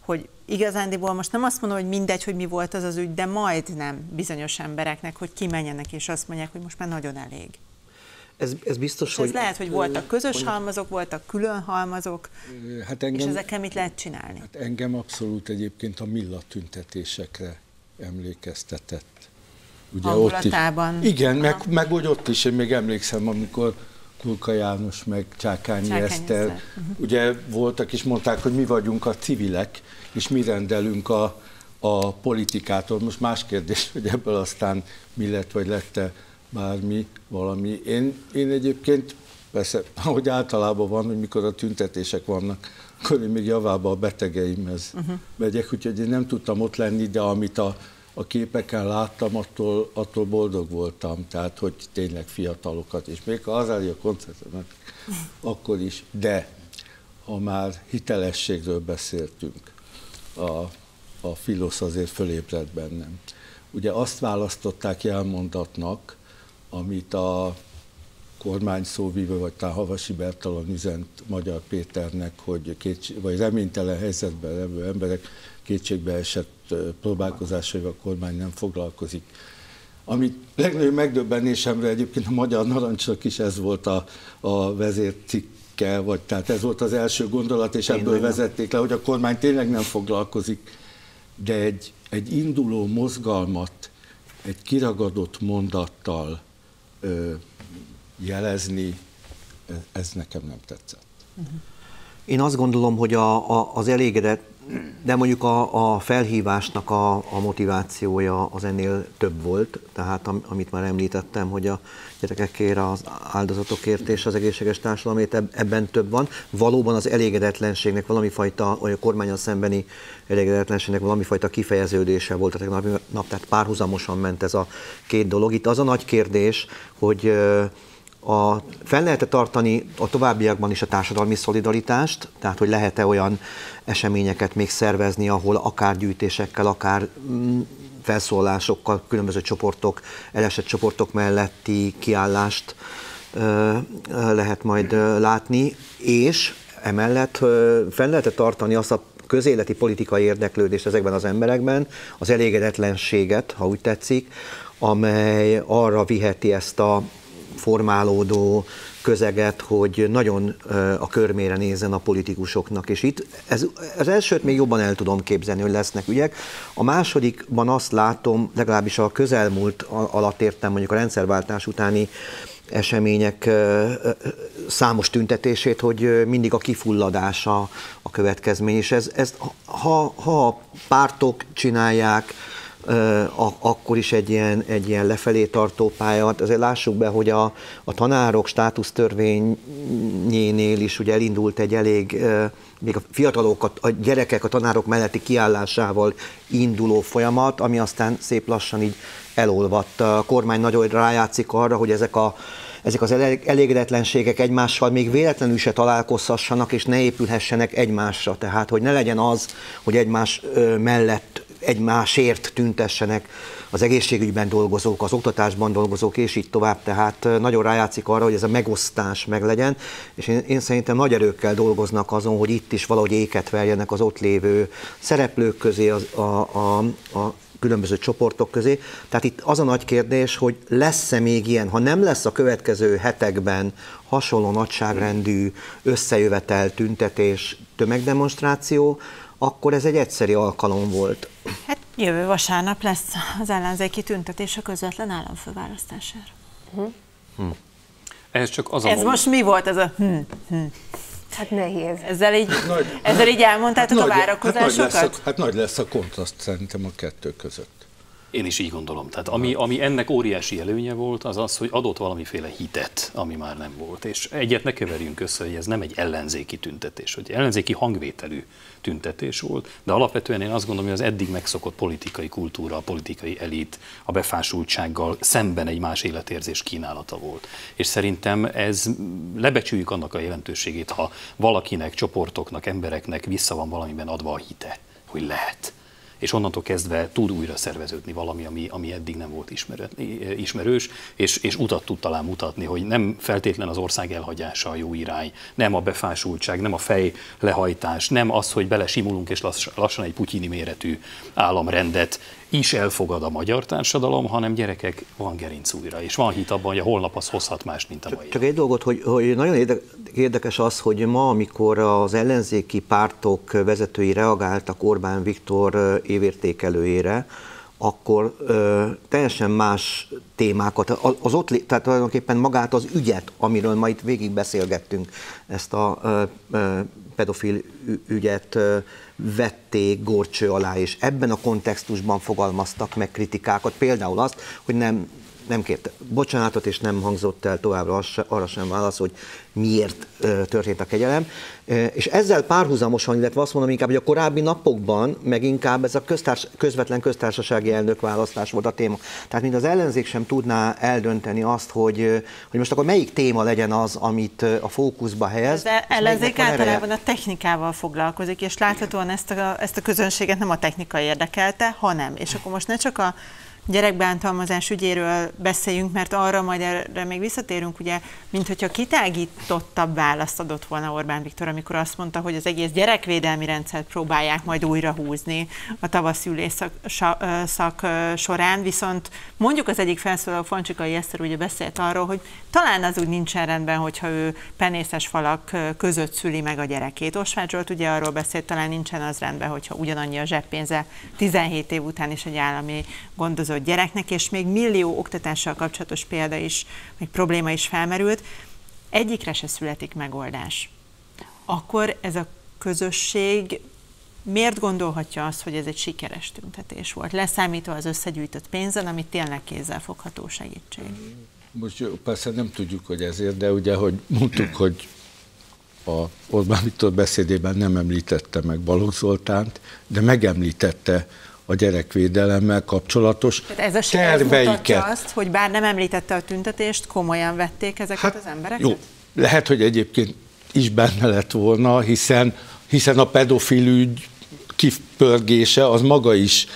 hogy igazándiból most nem azt mondom, hogy mindegy, hogy mi volt az ügy, de majdnem bizonyos embereknek, hogy kimenjenek és azt mondják, hogy most már nagyon elég. Ez biztos, hogy... Ez lehet, hogy voltak közös halmazok, voltak külön halmazok, hát engem, és ezekkel mit lehet csinálni? Hát engem abszolút egyébként a Milla tüntetésekre emlékeztetett. Ugye hangulatában. Ott is, igen, meg hogy ott is, én még emlékszem, amikor Kulka János meg Csákányi Eszter, ugye voltak és mondták, hogy mi vagyunk a civilek, és mi rendelünk a politikától. Most más kérdés, hogy ebből aztán mi lett, vagy lett-e bármi, valami. Én egyébként, persze, ahogy általában van, hogy mikor a tüntetések vannak, akkor én még javába a betegeimhez megyek, úgyhogy én nem tudtam ott lenni, de amit a képeken láttam, attól boldog voltam, tehát hogy tényleg fiatalokat, és még ha az állja a koncertemet, akkor is, de ha már hitelességről beszéltünk, a filosz azért fölébredt bennem. Ugye azt választották jelmondatnak, amit a kormány szóvívő, vagy talán Havasi Bertalan üzent Magyar Péternek, hogy vagy reménytelen helyzetben levő emberek kétségbeesett próbálkozásaival a kormány nem foglalkozik. Ami legnagyobb megdöbbenésemre egyébként a Magyar Narancsnak is ez volt a vezércikke, vagy tehát ez volt az első gondolat, és tényleg ebből vezették le, hogy a kormány tényleg nem foglalkozik, de egy induló mozgalmat egy kiragadott mondattal jelezni, ez nekem nem tetszett. Én azt gondolom, hogy az elégedett, de mondjuk a felhívásnak a motivációja az ennél több volt, tehát amit már említettem, hogy a gyerekekért, az áldozatokért és az egészséges társadalomért ebben több van. Valóban az elégedetlenségnek valamifajta, a kormánnyal szembeni elégedetlenségnek valamifajta kifejeződése volt a tegnapi nap, tehát párhuzamosan ment ez a két dolog. Itt az a nagy kérdés, hogy fel lehet-e tartani a továbbiakban is a társadalmi szolidaritást, tehát hogy lehet-e olyan eseményeket még szervezni, ahol akár gyűjtésekkel, akár felszólásokkal, különböző csoportok, elesett csoportok melletti kiállást lehet majd látni, és emellett fel lehet-e tartani azt a közéleti politikai érdeklődést ezekben az emberekben, az elégedetlenséget, ha úgy tetszik, amely arra viheti ezt a formálódó közeget, hogy nagyon a körmére nézzen a politikusoknak. És itt az elsőt még jobban el tudom képzelni, hogy lesznek ügyek. A másodikban azt látom, legalábbis a közelmúlt alatt értem, mondjuk a rendszerváltás utáni események számos tüntetését, hogy mindig a kifulladása a következmény. És ezt ha a pártok csinálják, akkor is egy ilyen lefelé tartó pálya. Azért lássuk be, hogy a tanárok státusztörvényénél is ugye elindult egy elég, még a fiatalok, a gyerekek a tanárok melletti kiállásával induló folyamat, ami aztán szép lassan így elolvadt. A kormány nagyon rájátszik arra, hogy ezek az elégedetlenségek egymással még véletlenül se találkozhassanak, és ne épülhessenek egymásra. Tehát, hogy ne legyen az, hogy egymás mellett egymásért tüntessenek az egészségügyben dolgozók, az oktatásban dolgozók, és így tovább. Tehát nagyon rájátszik arra, hogy ez a megosztás meglegyen, és én szerintem nagy erőkkel dolgoznak azon, hogy itt is valahogy éket verjenek az ott lévő szereplők közé, a különböző csoportok közé. Tehát itt az a nagy kérdés, hogy lesz-e még ilyen, ha nem lesz a következő hetekben hasonló nagyságrendű összejövetel, tüntetés, tömegdemonstráció, akkor ez egy egyszeri alkalom volt. Hát jövő vasárnap lesz az ellenzéki tüntetés a közvetlen államfőválasztására. Ez csak az ez most mi volt ez a... Hát nehéz. Ezzel így elmondtátok a várakozásokat? Hát nagy lesz a kontraszt szerintem a kettő között. Én is így gondolom. Tehát ami ennek óriási előnye volt, az az, hogy adott valamiféle hitet, ami már nem volt. És egyet ne keverjünk össze, hogy ez nem egy ellenzéki tüntetés, hogy ellenzéki hangvételű tüntetés volt, de alapvetően én azt gondolom, hogy az eddig megszokott politikai kultúra, a politikai elit, a befásultsággal szemben egy más életérzés kínálata volt. És szerintem ez, lebecsüljük annak a jelentőségét, ha valakinek, csoportoknak, embereknek vissza van valamiben adva a hite, hogy lehet. És onnantól kezdve tud újra szerveződni valami, ami eddig nem volt ismerős, és utat tud talán mutatni, hogy nem feltétlen az ország elhagyása a jó irány, nem a befásultság, nem a fej lehajtás, nem az, hogy belesimulunk és lassan egy putyini méretű államrendet is elfogad a magyar társadalom, hanem gyerekek, van gerinc újra, és van hit abban, hogy a holnap az hozhat más, mint a mai. Csak egy dolgot, hogy nagyon érdekes az, hogy ma, amikor az ellenzéki pártok vezetői reagáltak Orbán Viktor évértékelőjére, akkor teljesen más témákat, tehát tulajdonképpen magát az ügyet, amiről ma itt végig beszélgettünk, ezt a pedofil ügyet vették górcső alá, és ebben a kontextusban fogalmaztak meg kritikákat, például azt, hogy nem kért bocsánatot, és nem hangzott el továbbra arra sem válasz, hogy miért történt a kegyelem. És ezzel párhuzamosan, illetve azt mondom inkább, hogy a korábbi napokban meg inkább ez a közvetlen köztársasági elnökválasztás volt a téma. Tehát mint az ellenzék sem tudná eldönteni azt, hogy most akkor melyik téma legyen az, amit a fókuszba helyez. Az ellenzék általában a technikával foglalkozik, és láthatóan ezt a közönséget nem a technika érdekelte, hanem. És akkor most ne csak a gyerekbántalmazás ügyéről beszéljünk, mert arra majd erre még visszatérünk, ugye, mint hogyha kitágítottabb választ adott volna Orbán Viktor, amikor azt mondta, hogy az egész gyerekvédelmi rendszert próbálják majd újra húzni a tavaszi ülésszak során, viszont mondjuk az egyik felszólaló, Fancsikai Eszter ugye beszélt arról, hogy talán az úgy nincsen rendben, hogyha ő penészes falak között szüli meg a gyerekét. Osváth Zsolt ugye arról beszélt, talán nincsen az rendben, hogyha ugyanannyi a zseppénze 17 év után is egy állami gondozott gyereknek, és még millió oktatással kapcsolatos példa is, még probléma is felmerült. Egyikre se születik megoldás. Akkor ez a közösség miért gondolhatja azt, hogy ez egy sikeres tüntetés volt? Leszámítva az összegyűjtött pénzen, amit tényleg kézzelfogható segítség. Most jó, persze nem tudjuk, hogy ezért, de ugye, hogy mondtuk, hogy a Orbán Viktor beszédében nem említette meg Balogh Zoltánt, de megemlítette a gyerekvédelemmel kapcsolatos terveiket. Ez mutatja azt, hogy bár nem említette a tüntetést, komolyan vették ezeket az embereket? Jó, lehet, hogy egyébként is benne lett volna, hiszen a pedofil ügy kipörgése az maga is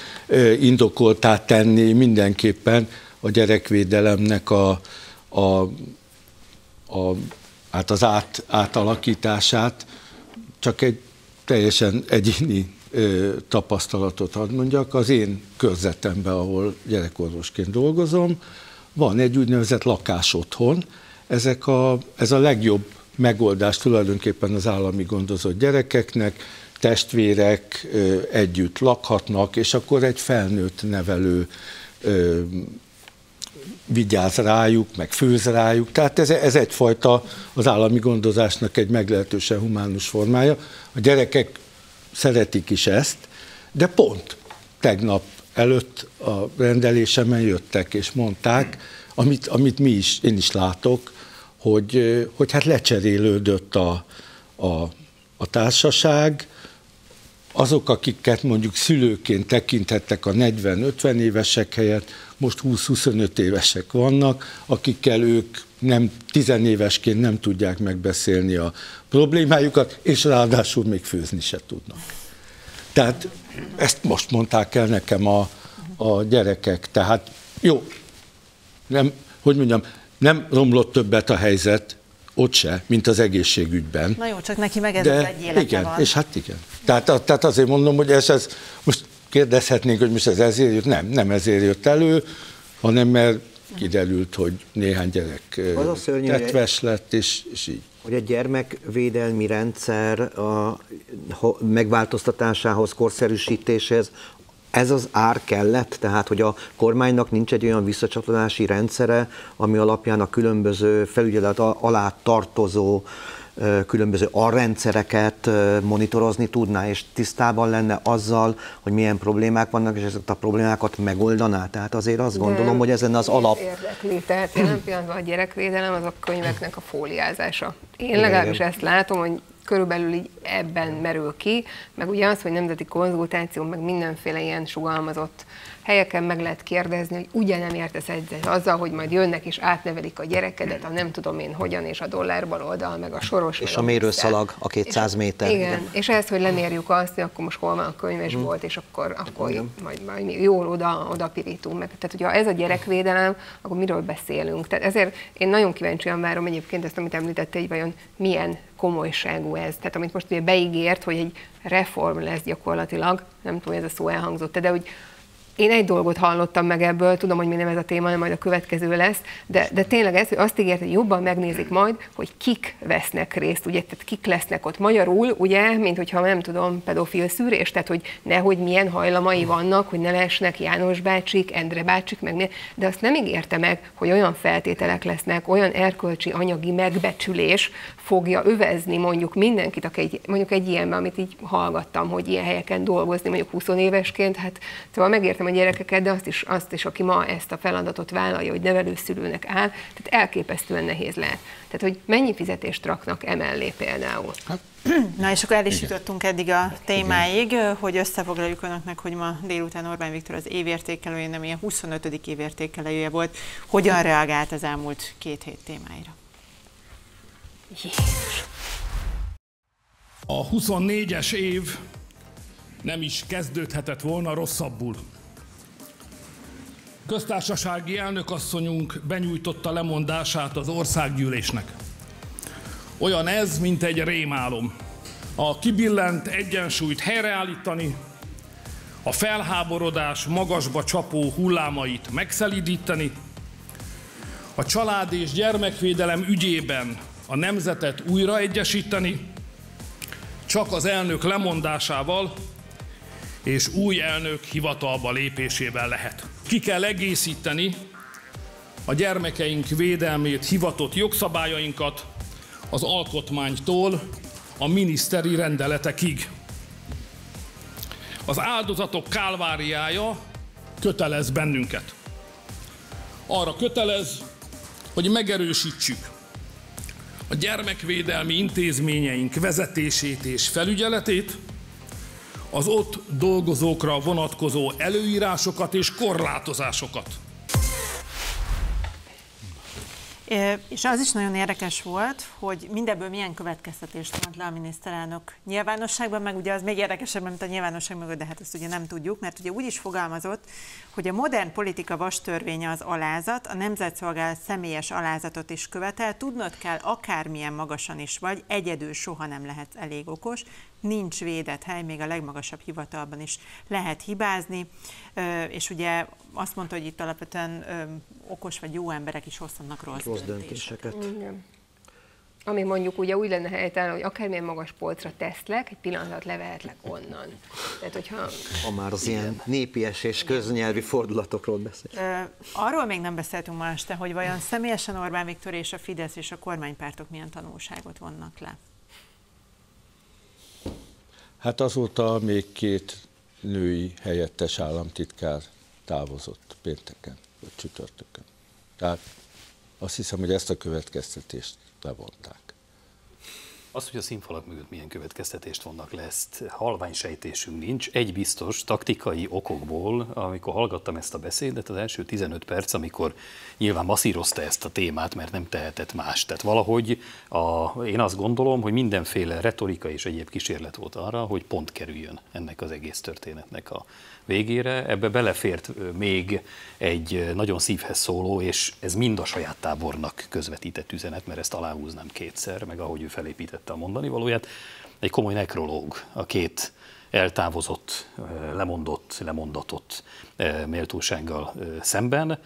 indokoltá tenni mindenképpen a gyerekvédelemnek az átalakítását, csak egy teljesen egyéni tapasztalatot ad mondjak. Az én körzetemben, ahol gyerekorvosként dolgozom, van egy úgynevezett lakásotthon. Ez a legjobb megoldás tulajdonképpen az állami gondozott gyerekeknek, testvérek együtt lakhatnak, és akkor egy felnőtt nevelő vigyáz rájuk, meg főz rájuk, tehát ez egyfajta az állami gondozásnak egy meglehetősen humánus formája. A gyerekek szeretik is ezt, de pont tegnap előtt a rendelésemen jöttek és mondták, amit én is látok, hogy hát lecserélődött a társaság. Azok, akiket mondjuk szülőként tekintettek a 40-50 évesek helyett, most 20-25 évesek vannak, akikkel ők nem, 10 évesként nem tudják megbeszélni a problémájukat, és ráadásul még főzni se tudnak. Tehát ezt most mondták el nekem a gyerekek. Tehát jó, nem, hogy mondjam, nem romlott többet a helyzet, ott se, mint az egészségügyben. Na jó, csak neki meg ez az egy élete van. És hát igen. Tehát azért mondom, hogy ez most kérdezhetnénk, hogy most ez ezért jött. Nem ezért jött elő, hanem mert kiderült, hogy néhány gyerek tetves lett, és így. Hogy a gyermekvédelmi rendszer a megváltoztatásához, korszerűsítéséhez ez az ár kellett, tehát hogy a kormánynak nincs egy olyan visszacsatolási rendszere, ami alapján a különböző felügyelet alá tartozó különböző alrendszereket monitorozni tudná, és tisztában lenne azzal, hogy milyen problémák vannak, és ezeket a problémákat megoldaná. Tehát azért azt gondolom, hogy ez lenne az alap. Érdekli, tehát jelen pillanatban a gyerekvédelem az a könyveknek a fóliázása. Én legalábbis ezt látom, hogy körülbelül így ebben merül ki, meg ugye az, hogy nemzeti konzultáció, meg mindenféle ilyen sugalmazott helyeken meg lehet kérdezni, hogy ugye nem értesz egyet azzal, hogy majd jönnek és átnevelik a gyerekedet, a nem tudom én hogyan, és a dollár baloldal, meg a soros. És a mérőszalag a 200 méter. Igen, és ez, hogy lemérjük azt, hogy akkor most hol van a könyvesbolt, és akkor majd jól oda pirítunk meg. Tehát hogyha ez a gyerekvédelem, akkor miről beszélünk? Tehát ezért én nagyon kíváncsian várom egyébként ezt, amit említette, hogy vajon milyen komolyságú ez. Tehát amit most ugye beígért, hogy egy reform lesz gyakorlatilag, nem tudom, ez a szó elhangzott, de hogy én egy dolgot hallottam meg ebből, tudom, hogy még nem ez a téma, hanem majd a következő lesz, de tényleg ez, hogy azt ígért, hogy jobban megnézik majd, hogy kik vesznek részt, ugye, tehát kik lesznek ott magyarul, ugye, mint hogyha nem tudom, pedofil szűrés, tehát hogy nehogy milyen hajlamai vannak, hogy ne lehessenek János bácsik, Endre bácsik, meg milyen, de azt nem ígérte meg, hogy olyan feltételek lesznek, olyan erkölcsi, anyagi megbecsülés fogja övezni mondjuk mindenkit, aki mondjuk egy ilyenben, amit így hallgattam, hogy ilyen helyeken dolgozni, mondjuk 20 évesként, hát szóval megértem a gyerekeket, de azt is, aki ma ezt a feladatot vállalja, hogy nevelőszülőnek áll, tehát elképesztően nehéz lehet. Tehát, hogy mennyi fizetést raknak emellé például. Na és akkor el is jutottunk eddig a témáig, hogy összefoglaljuk önöknek, hogy ma délután Orbán Viktor az évértékelője, nem ilyen 25. évértékelője volt. Hogyan reagált az elmúlt 2 hét témáira? Jézus. A 24-es év nem is kezdődhetett volna rosszabbul. Köztársasági elnökasszonyunk benyújtotta lemondását az országgyűlésnek. Olyan ez, mint egy rémálom. A kibillent egyensúlyt helyreállítani, a felháborodás magasba csapó hullámait megszelídíteni, a család és gyermekvédelem ügyében a nemzetet újraegyesíteni, csak az elnök lemondásával és új elnök hivatalba lépésével lehet. Ki kell egészíteni a gyermekeink védelmét hivatott jogszabályainkat az alkotmánytól a miniszteri rendeletekig. Az áldozatok kálváriája kötelez bennünket. Arra kötelez, hogy megerősítsük a gyermekvédelmi intézményeink vezetését és felügyeletét, az ott dolgozókra vonatkozó előírásokat és korlátozásokat. És az is nagyon érdekes volt, hogy mindebből milyen következtetést vont le a miniszterelnök nyilvánosságban, meg ugye az még érdekesebb, mint a nyilvánosság mögött, de hát ezt ugye nem tudjuk, mert ugye úgy is fogalmazott, hogy a modern politika vastörvénye az alázat, a nemzetszolgálat személyes alázatot is követel, tudnod kell akármilyen magasan is vagy, egyedül soha nem lehetsz elég okos, nincs védett hely, még a legmagasabb hivatalban is lehet hibázni, és ugye azt mondta, hogy itt alapvetően okos vagy jó emberek is hoznak rossz döntéseket. Igen. Ami mondjuk ugye úgy lenne helytálló, hogy akármilyen magas polcra teszlek, egy pillanat levehetlek onnan. Tehát, hogyha... Ha már az ilyen népies és köznyelvi fordulatokról beszélünk. Arról még nem beszéltünk ma este, hogy vajon személyesen Orbán Viktor és a Fidesz és a kormánypártok milyen tanulságot vonnak le. Hát azóta még két női helyettes államtitkár távozott pénteken, vagy csütörtökön. Tehát azt hiszem, hogy ezt a következtetést levonták. Az, hogy a színfalak mögött milyen következtetést vonnak le, ezt halvány sejtésünk nincs. Egy biztos, taktikai okokból, amikor hallgattam ezt a beszédet, az első 15 perc, amikor nyilván masszírozta ezt a témát, mert nem tehetett más. Tehát valahogy én azt gondolom, hogy mindenféle retorika és egyéb kísérlet volt arra, hogy pont kerüljön ennek az egész történetnek a végére. Ebbe belefért még egy nagyon szívhez szóló, és ez mind a saját tábornak közvetített üzenet, mert ezt aláhúznám kétszer, meg ahogy ő felépítette a mondani valóját, egy komoly nekrológ a két eltávozott, lemondatott méltósággal szemben,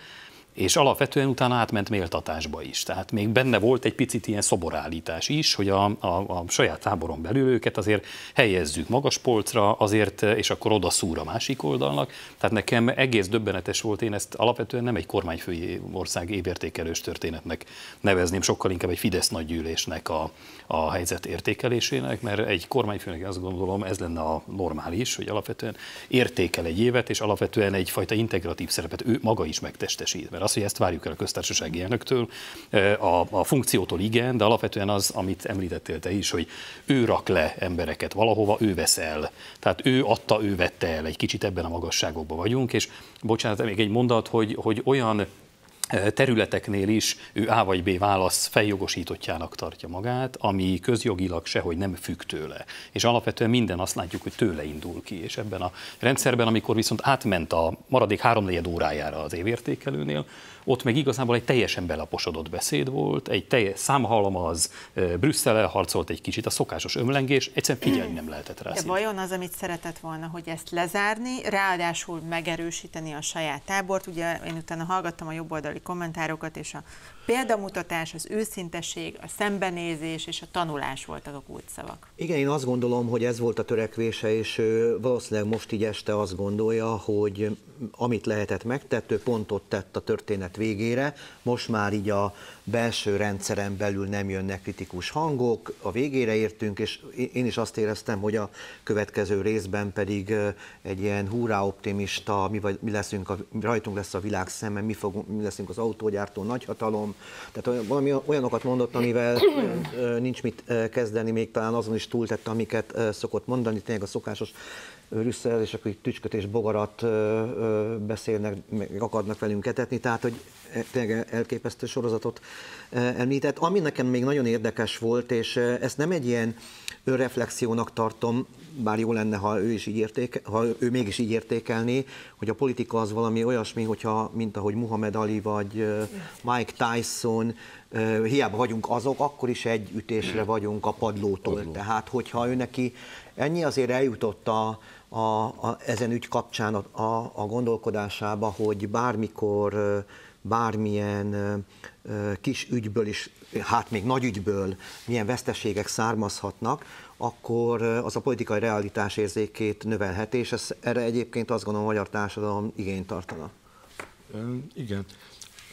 és alapvetően utána átment méltatásba is. Tehát még benne volt egy picit ilyen szoborállítás is, hogy a saját táboron belül őket azért helyezzük magas polcra, azért, és akkor oda szúr a másik oldalnak. Tehát nekem egész döbbenetes volt, én ezt alapvetően nem egy kormányfői ország évértékelős történetnek nevezném, sokkal inkább egy Fidesz nagygyűlésnek a helyzet értékelésének, mert egy kormányfőnek azt gondolom, ez lenne a normális, hogy alapvetően értékel egy évet, és alapvetően egyfajta integratív szerepet ő maga is megtestesít. Mert az, hogy ezt várjuk el a köztársasági elnöktől, a funkciótól igen, de alapvetően az, amit említettél te is, hogy ő rak le embereket valahova, ő vesz el. Tehát ő adta, ő vette el, egy kicsit ebben a magasságokban vagyunk, és bocsánat, még egy mondat, hogy olyan területeknél is ő A vagy B válasz feljogosítottjának tartja magát, ami közjogilag sehogy nem függ tőle. És alapvetően minden azt látjuk, hogy tőle indul ki. És ebben a rendszerben, amikor viszont átment a maradék 3/4 órájára az évértékelőnél, ott meg igazából egy teljesen belaposodott beszéd volt, egy teljes számhalmaz, Brüsszellel harcolt egy kicsit, a szokásos ömlengés, egyszerűen figyelni nem lehetett rá. De vajon az, amit szeretett volna, hogy ezt lezárni, ráadásul megerősíteni a saját tábort, ugye én utána hallgattam a jobboldali kommentárokat, és a példamutatás, az őszintesség, a szembenézés és a tanulás voltak a kulcsszavak. Igen, én azt gondolom, hogy ez volt a törekvése, és valószínűleg most így este azt gondolja, hogy amit lehetett megtett, ő pontot tett a történet végére, most már így a belső rendszeren belül nem jönnek kritikus hangok, a végére értünk, és én is azt éreztem, hogy a következő részben pedig egy ilyen hurrá optimista, mi leszünk, rajtunk lesz a világ szemben, mi leszünk az autógyártó nagyhatalom, tehát valami olyanokat mondott, amivel nincs mit kezdeni, még talán azon is túltette, amiket szokott mondani, tényleg a szokásos vissza, és akkor itt tücsköt és bogarat beszélnek, meg akarnak velünk etetni, tehát hogy tényleg elképesztő sorozatot említett. Ami nekem még nagyon érdekes volt, és ezt nem egy ilyen önreflexiónak tartom, bár jó lenne, ha ő is így értékelné, hogy a politika az valami olyasmi, hogyha, mint ahogy Muhammad Ali vagy Mike Tyson, hiába vagyunk azok, akkor is egy ütésre vagyunk a padlótól. Padló. Tehát, hogyha ő neki ennyi azért eljutott ezen ügy kapcsán a gondolkodásába, hogy bármikor, bármilyen kis ügyből is, hát még nagy ügyből milyen veszteségek származhatnak, akkor az a politikai realitás érzékét növelhet, és erre egyébként azt gondolom a magyar társadalom igényt tartana. Igen,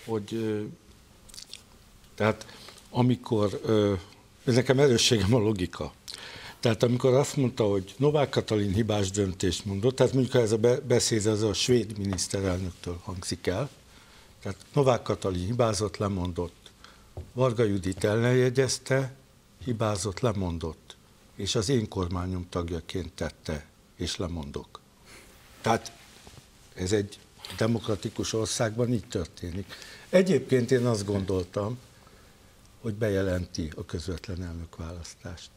hogy tehát amikor, ez nekem erősségem a logika, tehát amikor azt mondta, hogy Novák Katalin hibás döntést mondott, tehát mondjuk ez a beszéd az a svéd miniszterelnöktől hangzik el, tehát Novák Katalin hibázott, lemondott. Varga Judit ellenjegyezte, hibázott, lemondott. És az én kormányom tagjaként tette, és lemondok. Tehát ez egy demokratikus országban így történik. Egyébként én azt gondoltam, hogy bejelenti a közvetlen elnökválasztást.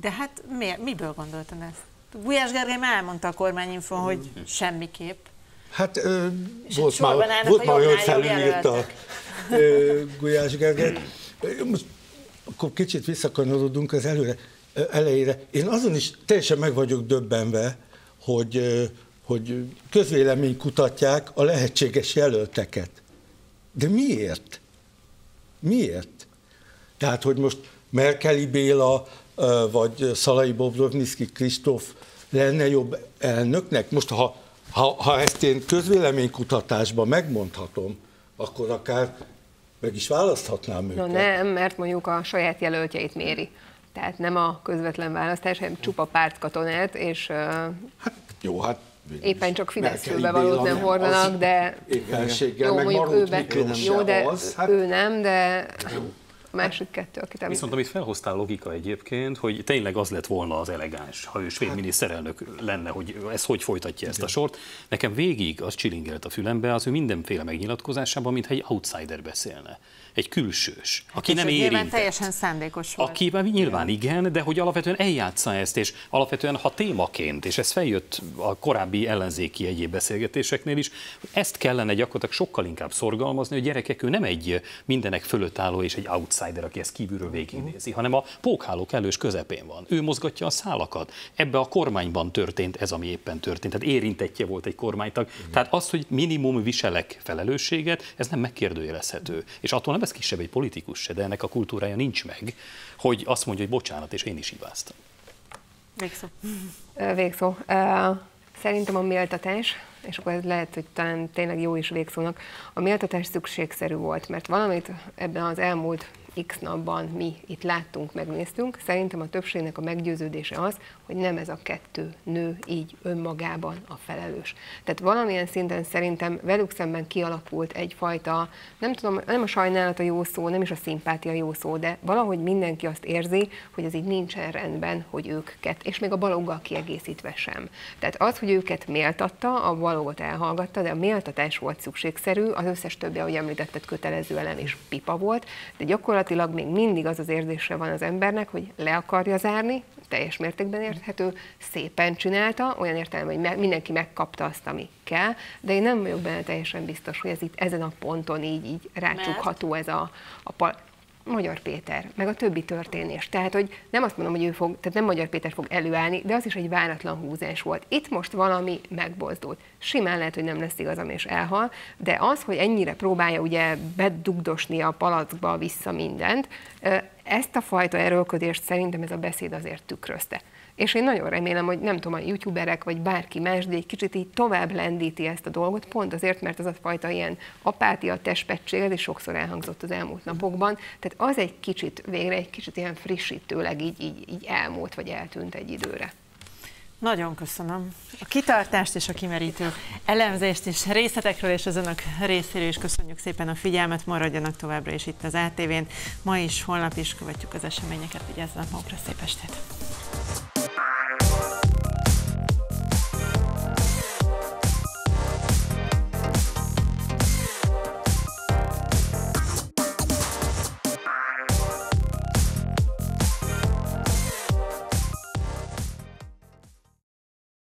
De hát miből gondoltam ezt? Gulyás Gergely már elmondta a Kormányinfon, hogy semmiképp. Hát volt már olyan felülírta Gulyás Gergely. Most akkor kicsit visszakanyarodunk az elejére. Én azon is teljesen meg vagyok döbbenve, hogy közvélemény kutatják a lehetséges jelölteket. De miért? Miért? Tehát, hogy most Merkeli Béla vagy Szalai Bobrovnicki Kristóf lenne jobb elnöknek? Most ha ezt én közvéleménykutatásban megmondhatom, akkor akár meg is választhatnám őket. No nem, mert mondjuk a saját jelöltjeit méri. Tehát nem a közvetlen választás, hanem csupa pártkatonát, és hát, jó, hát éppen csak Fideszülbe valót nem hordanak, de jó, meg mondjuk jó, de az, hát, ő nem, de... Jó. A másik kettő, akit említettem. Viszont amit felhoztál logika egyébként, hogy tényleg az lett volna az elegáns, ha ő svéd miniszterelnök lenne, hogy ez hogy folytatja ezt a sort. Nekem végig az csilingelt a fülembe, az ő mindenféle megnyilatkozásában, mintha egy outsider beszélne. Egy külsős, aki nem érintett. Nyilván teljesen szándékos volt. Aki nyilván igen, de hogy alapvetően eljátsza ezt, és alapvetően ha témaként, és ez feljött a korábbi ellenzéki egyéb beszélgetéseknél is, ezt kellene gyakorlatilag sokkal inkább szorgalmazni, hogy gyerekek, ő nem egy mindenek fölött álló és egy outsider, aki ezt kívülről végignézi, hanem a pókháló kellős közepén van. Ő mozgatja a szálakat. Ebbe a kormányban történt ez, ami éppen történt. Tehát érintettje volt egy kormánytag. Tehát az, hogy minimum viselek felelősséget, ez nem megkérdőjelezhető. És attól nem ez kisebb egy politikus se, de ennek a kultúrája nincs meg, hogy azt mondja, hogy bocsánat, és én is hibáztam. Végszó. Végszó. Szerintem a méltatás, és akkor ez lehet, hogy talán tényleg jó is végszónak, a méltatás szükségszerű volt, mert valamit ebben az elmúlt x napban mi itt láttunk, megnéztünk. Szerintem a többségnek a meggyőződése az, hogy nem ez a kettő nő így önmagában a felelős. Tehát valamilyen szinten szerintem velük szemben kialakult egyfajta, nem tudom, nem a sajnálat a jó szó, nem is a szimpátia jó szó, de valahogy mindenki azt érzi, hogy ez így nincsen rendben, hogy ők kettő, és még a Baloggal kiegészítve sem. Tehát az, hogy őket méltatta, a Balogot elhallgatta, de a méltatás volt szükségszerű, az összes többi, ahogy említetted, kötelező elem és pipa volt, de gyakorlatilag még mindig az az érzése van az embernek, hogy le akarja zárni, teljes mértékben érthető, szépen csinálta, olyan értelemben, hogy mindenki megkapta azt, ami kell, de én nem vagyok benne teljesen biztos, hogy ez itt ezen a ponton így rácsukható ez a Magyar Péter, meg a többi történés. Tehát, hogy nem azt mondom, hogy ő fog, tehát nem Magyar Péter fog előállni, de az is egy váratlan húzás volt. Itt most valami megbozdult. Simán lehet, hogy nem lesz igazam és elhal, de az, hogy ennyire próbálja ugye bedugdosni a palackba vissza mindent, ezt a fajta erőlködést szerintem ez a beszéd azért tükrözte. És én nagyon remélem, hogy nem tudom, a youtuberek vagy bárki más, de egy kicsit így tovább lendíti ezt a dolgot, pont azért, mert ez a fajta ilyen apátia, testpettség, ez is sokszor elhangzott az elmúlt napokban, tehát az egy kicsit, végre egy kicsit ilyen frissítőleg így elmúlt vagy eltűnt egy időre. Nagyon köszönöm a kitartást és a kimerítő elemzést is részletekről, és az önök részéről is köszönjük szépen a figyelmet, maradjanak továbbra is itt az ATV-n, ma is, holnap is követjük az eseményeket, vigyázzanak magukra, szép estét!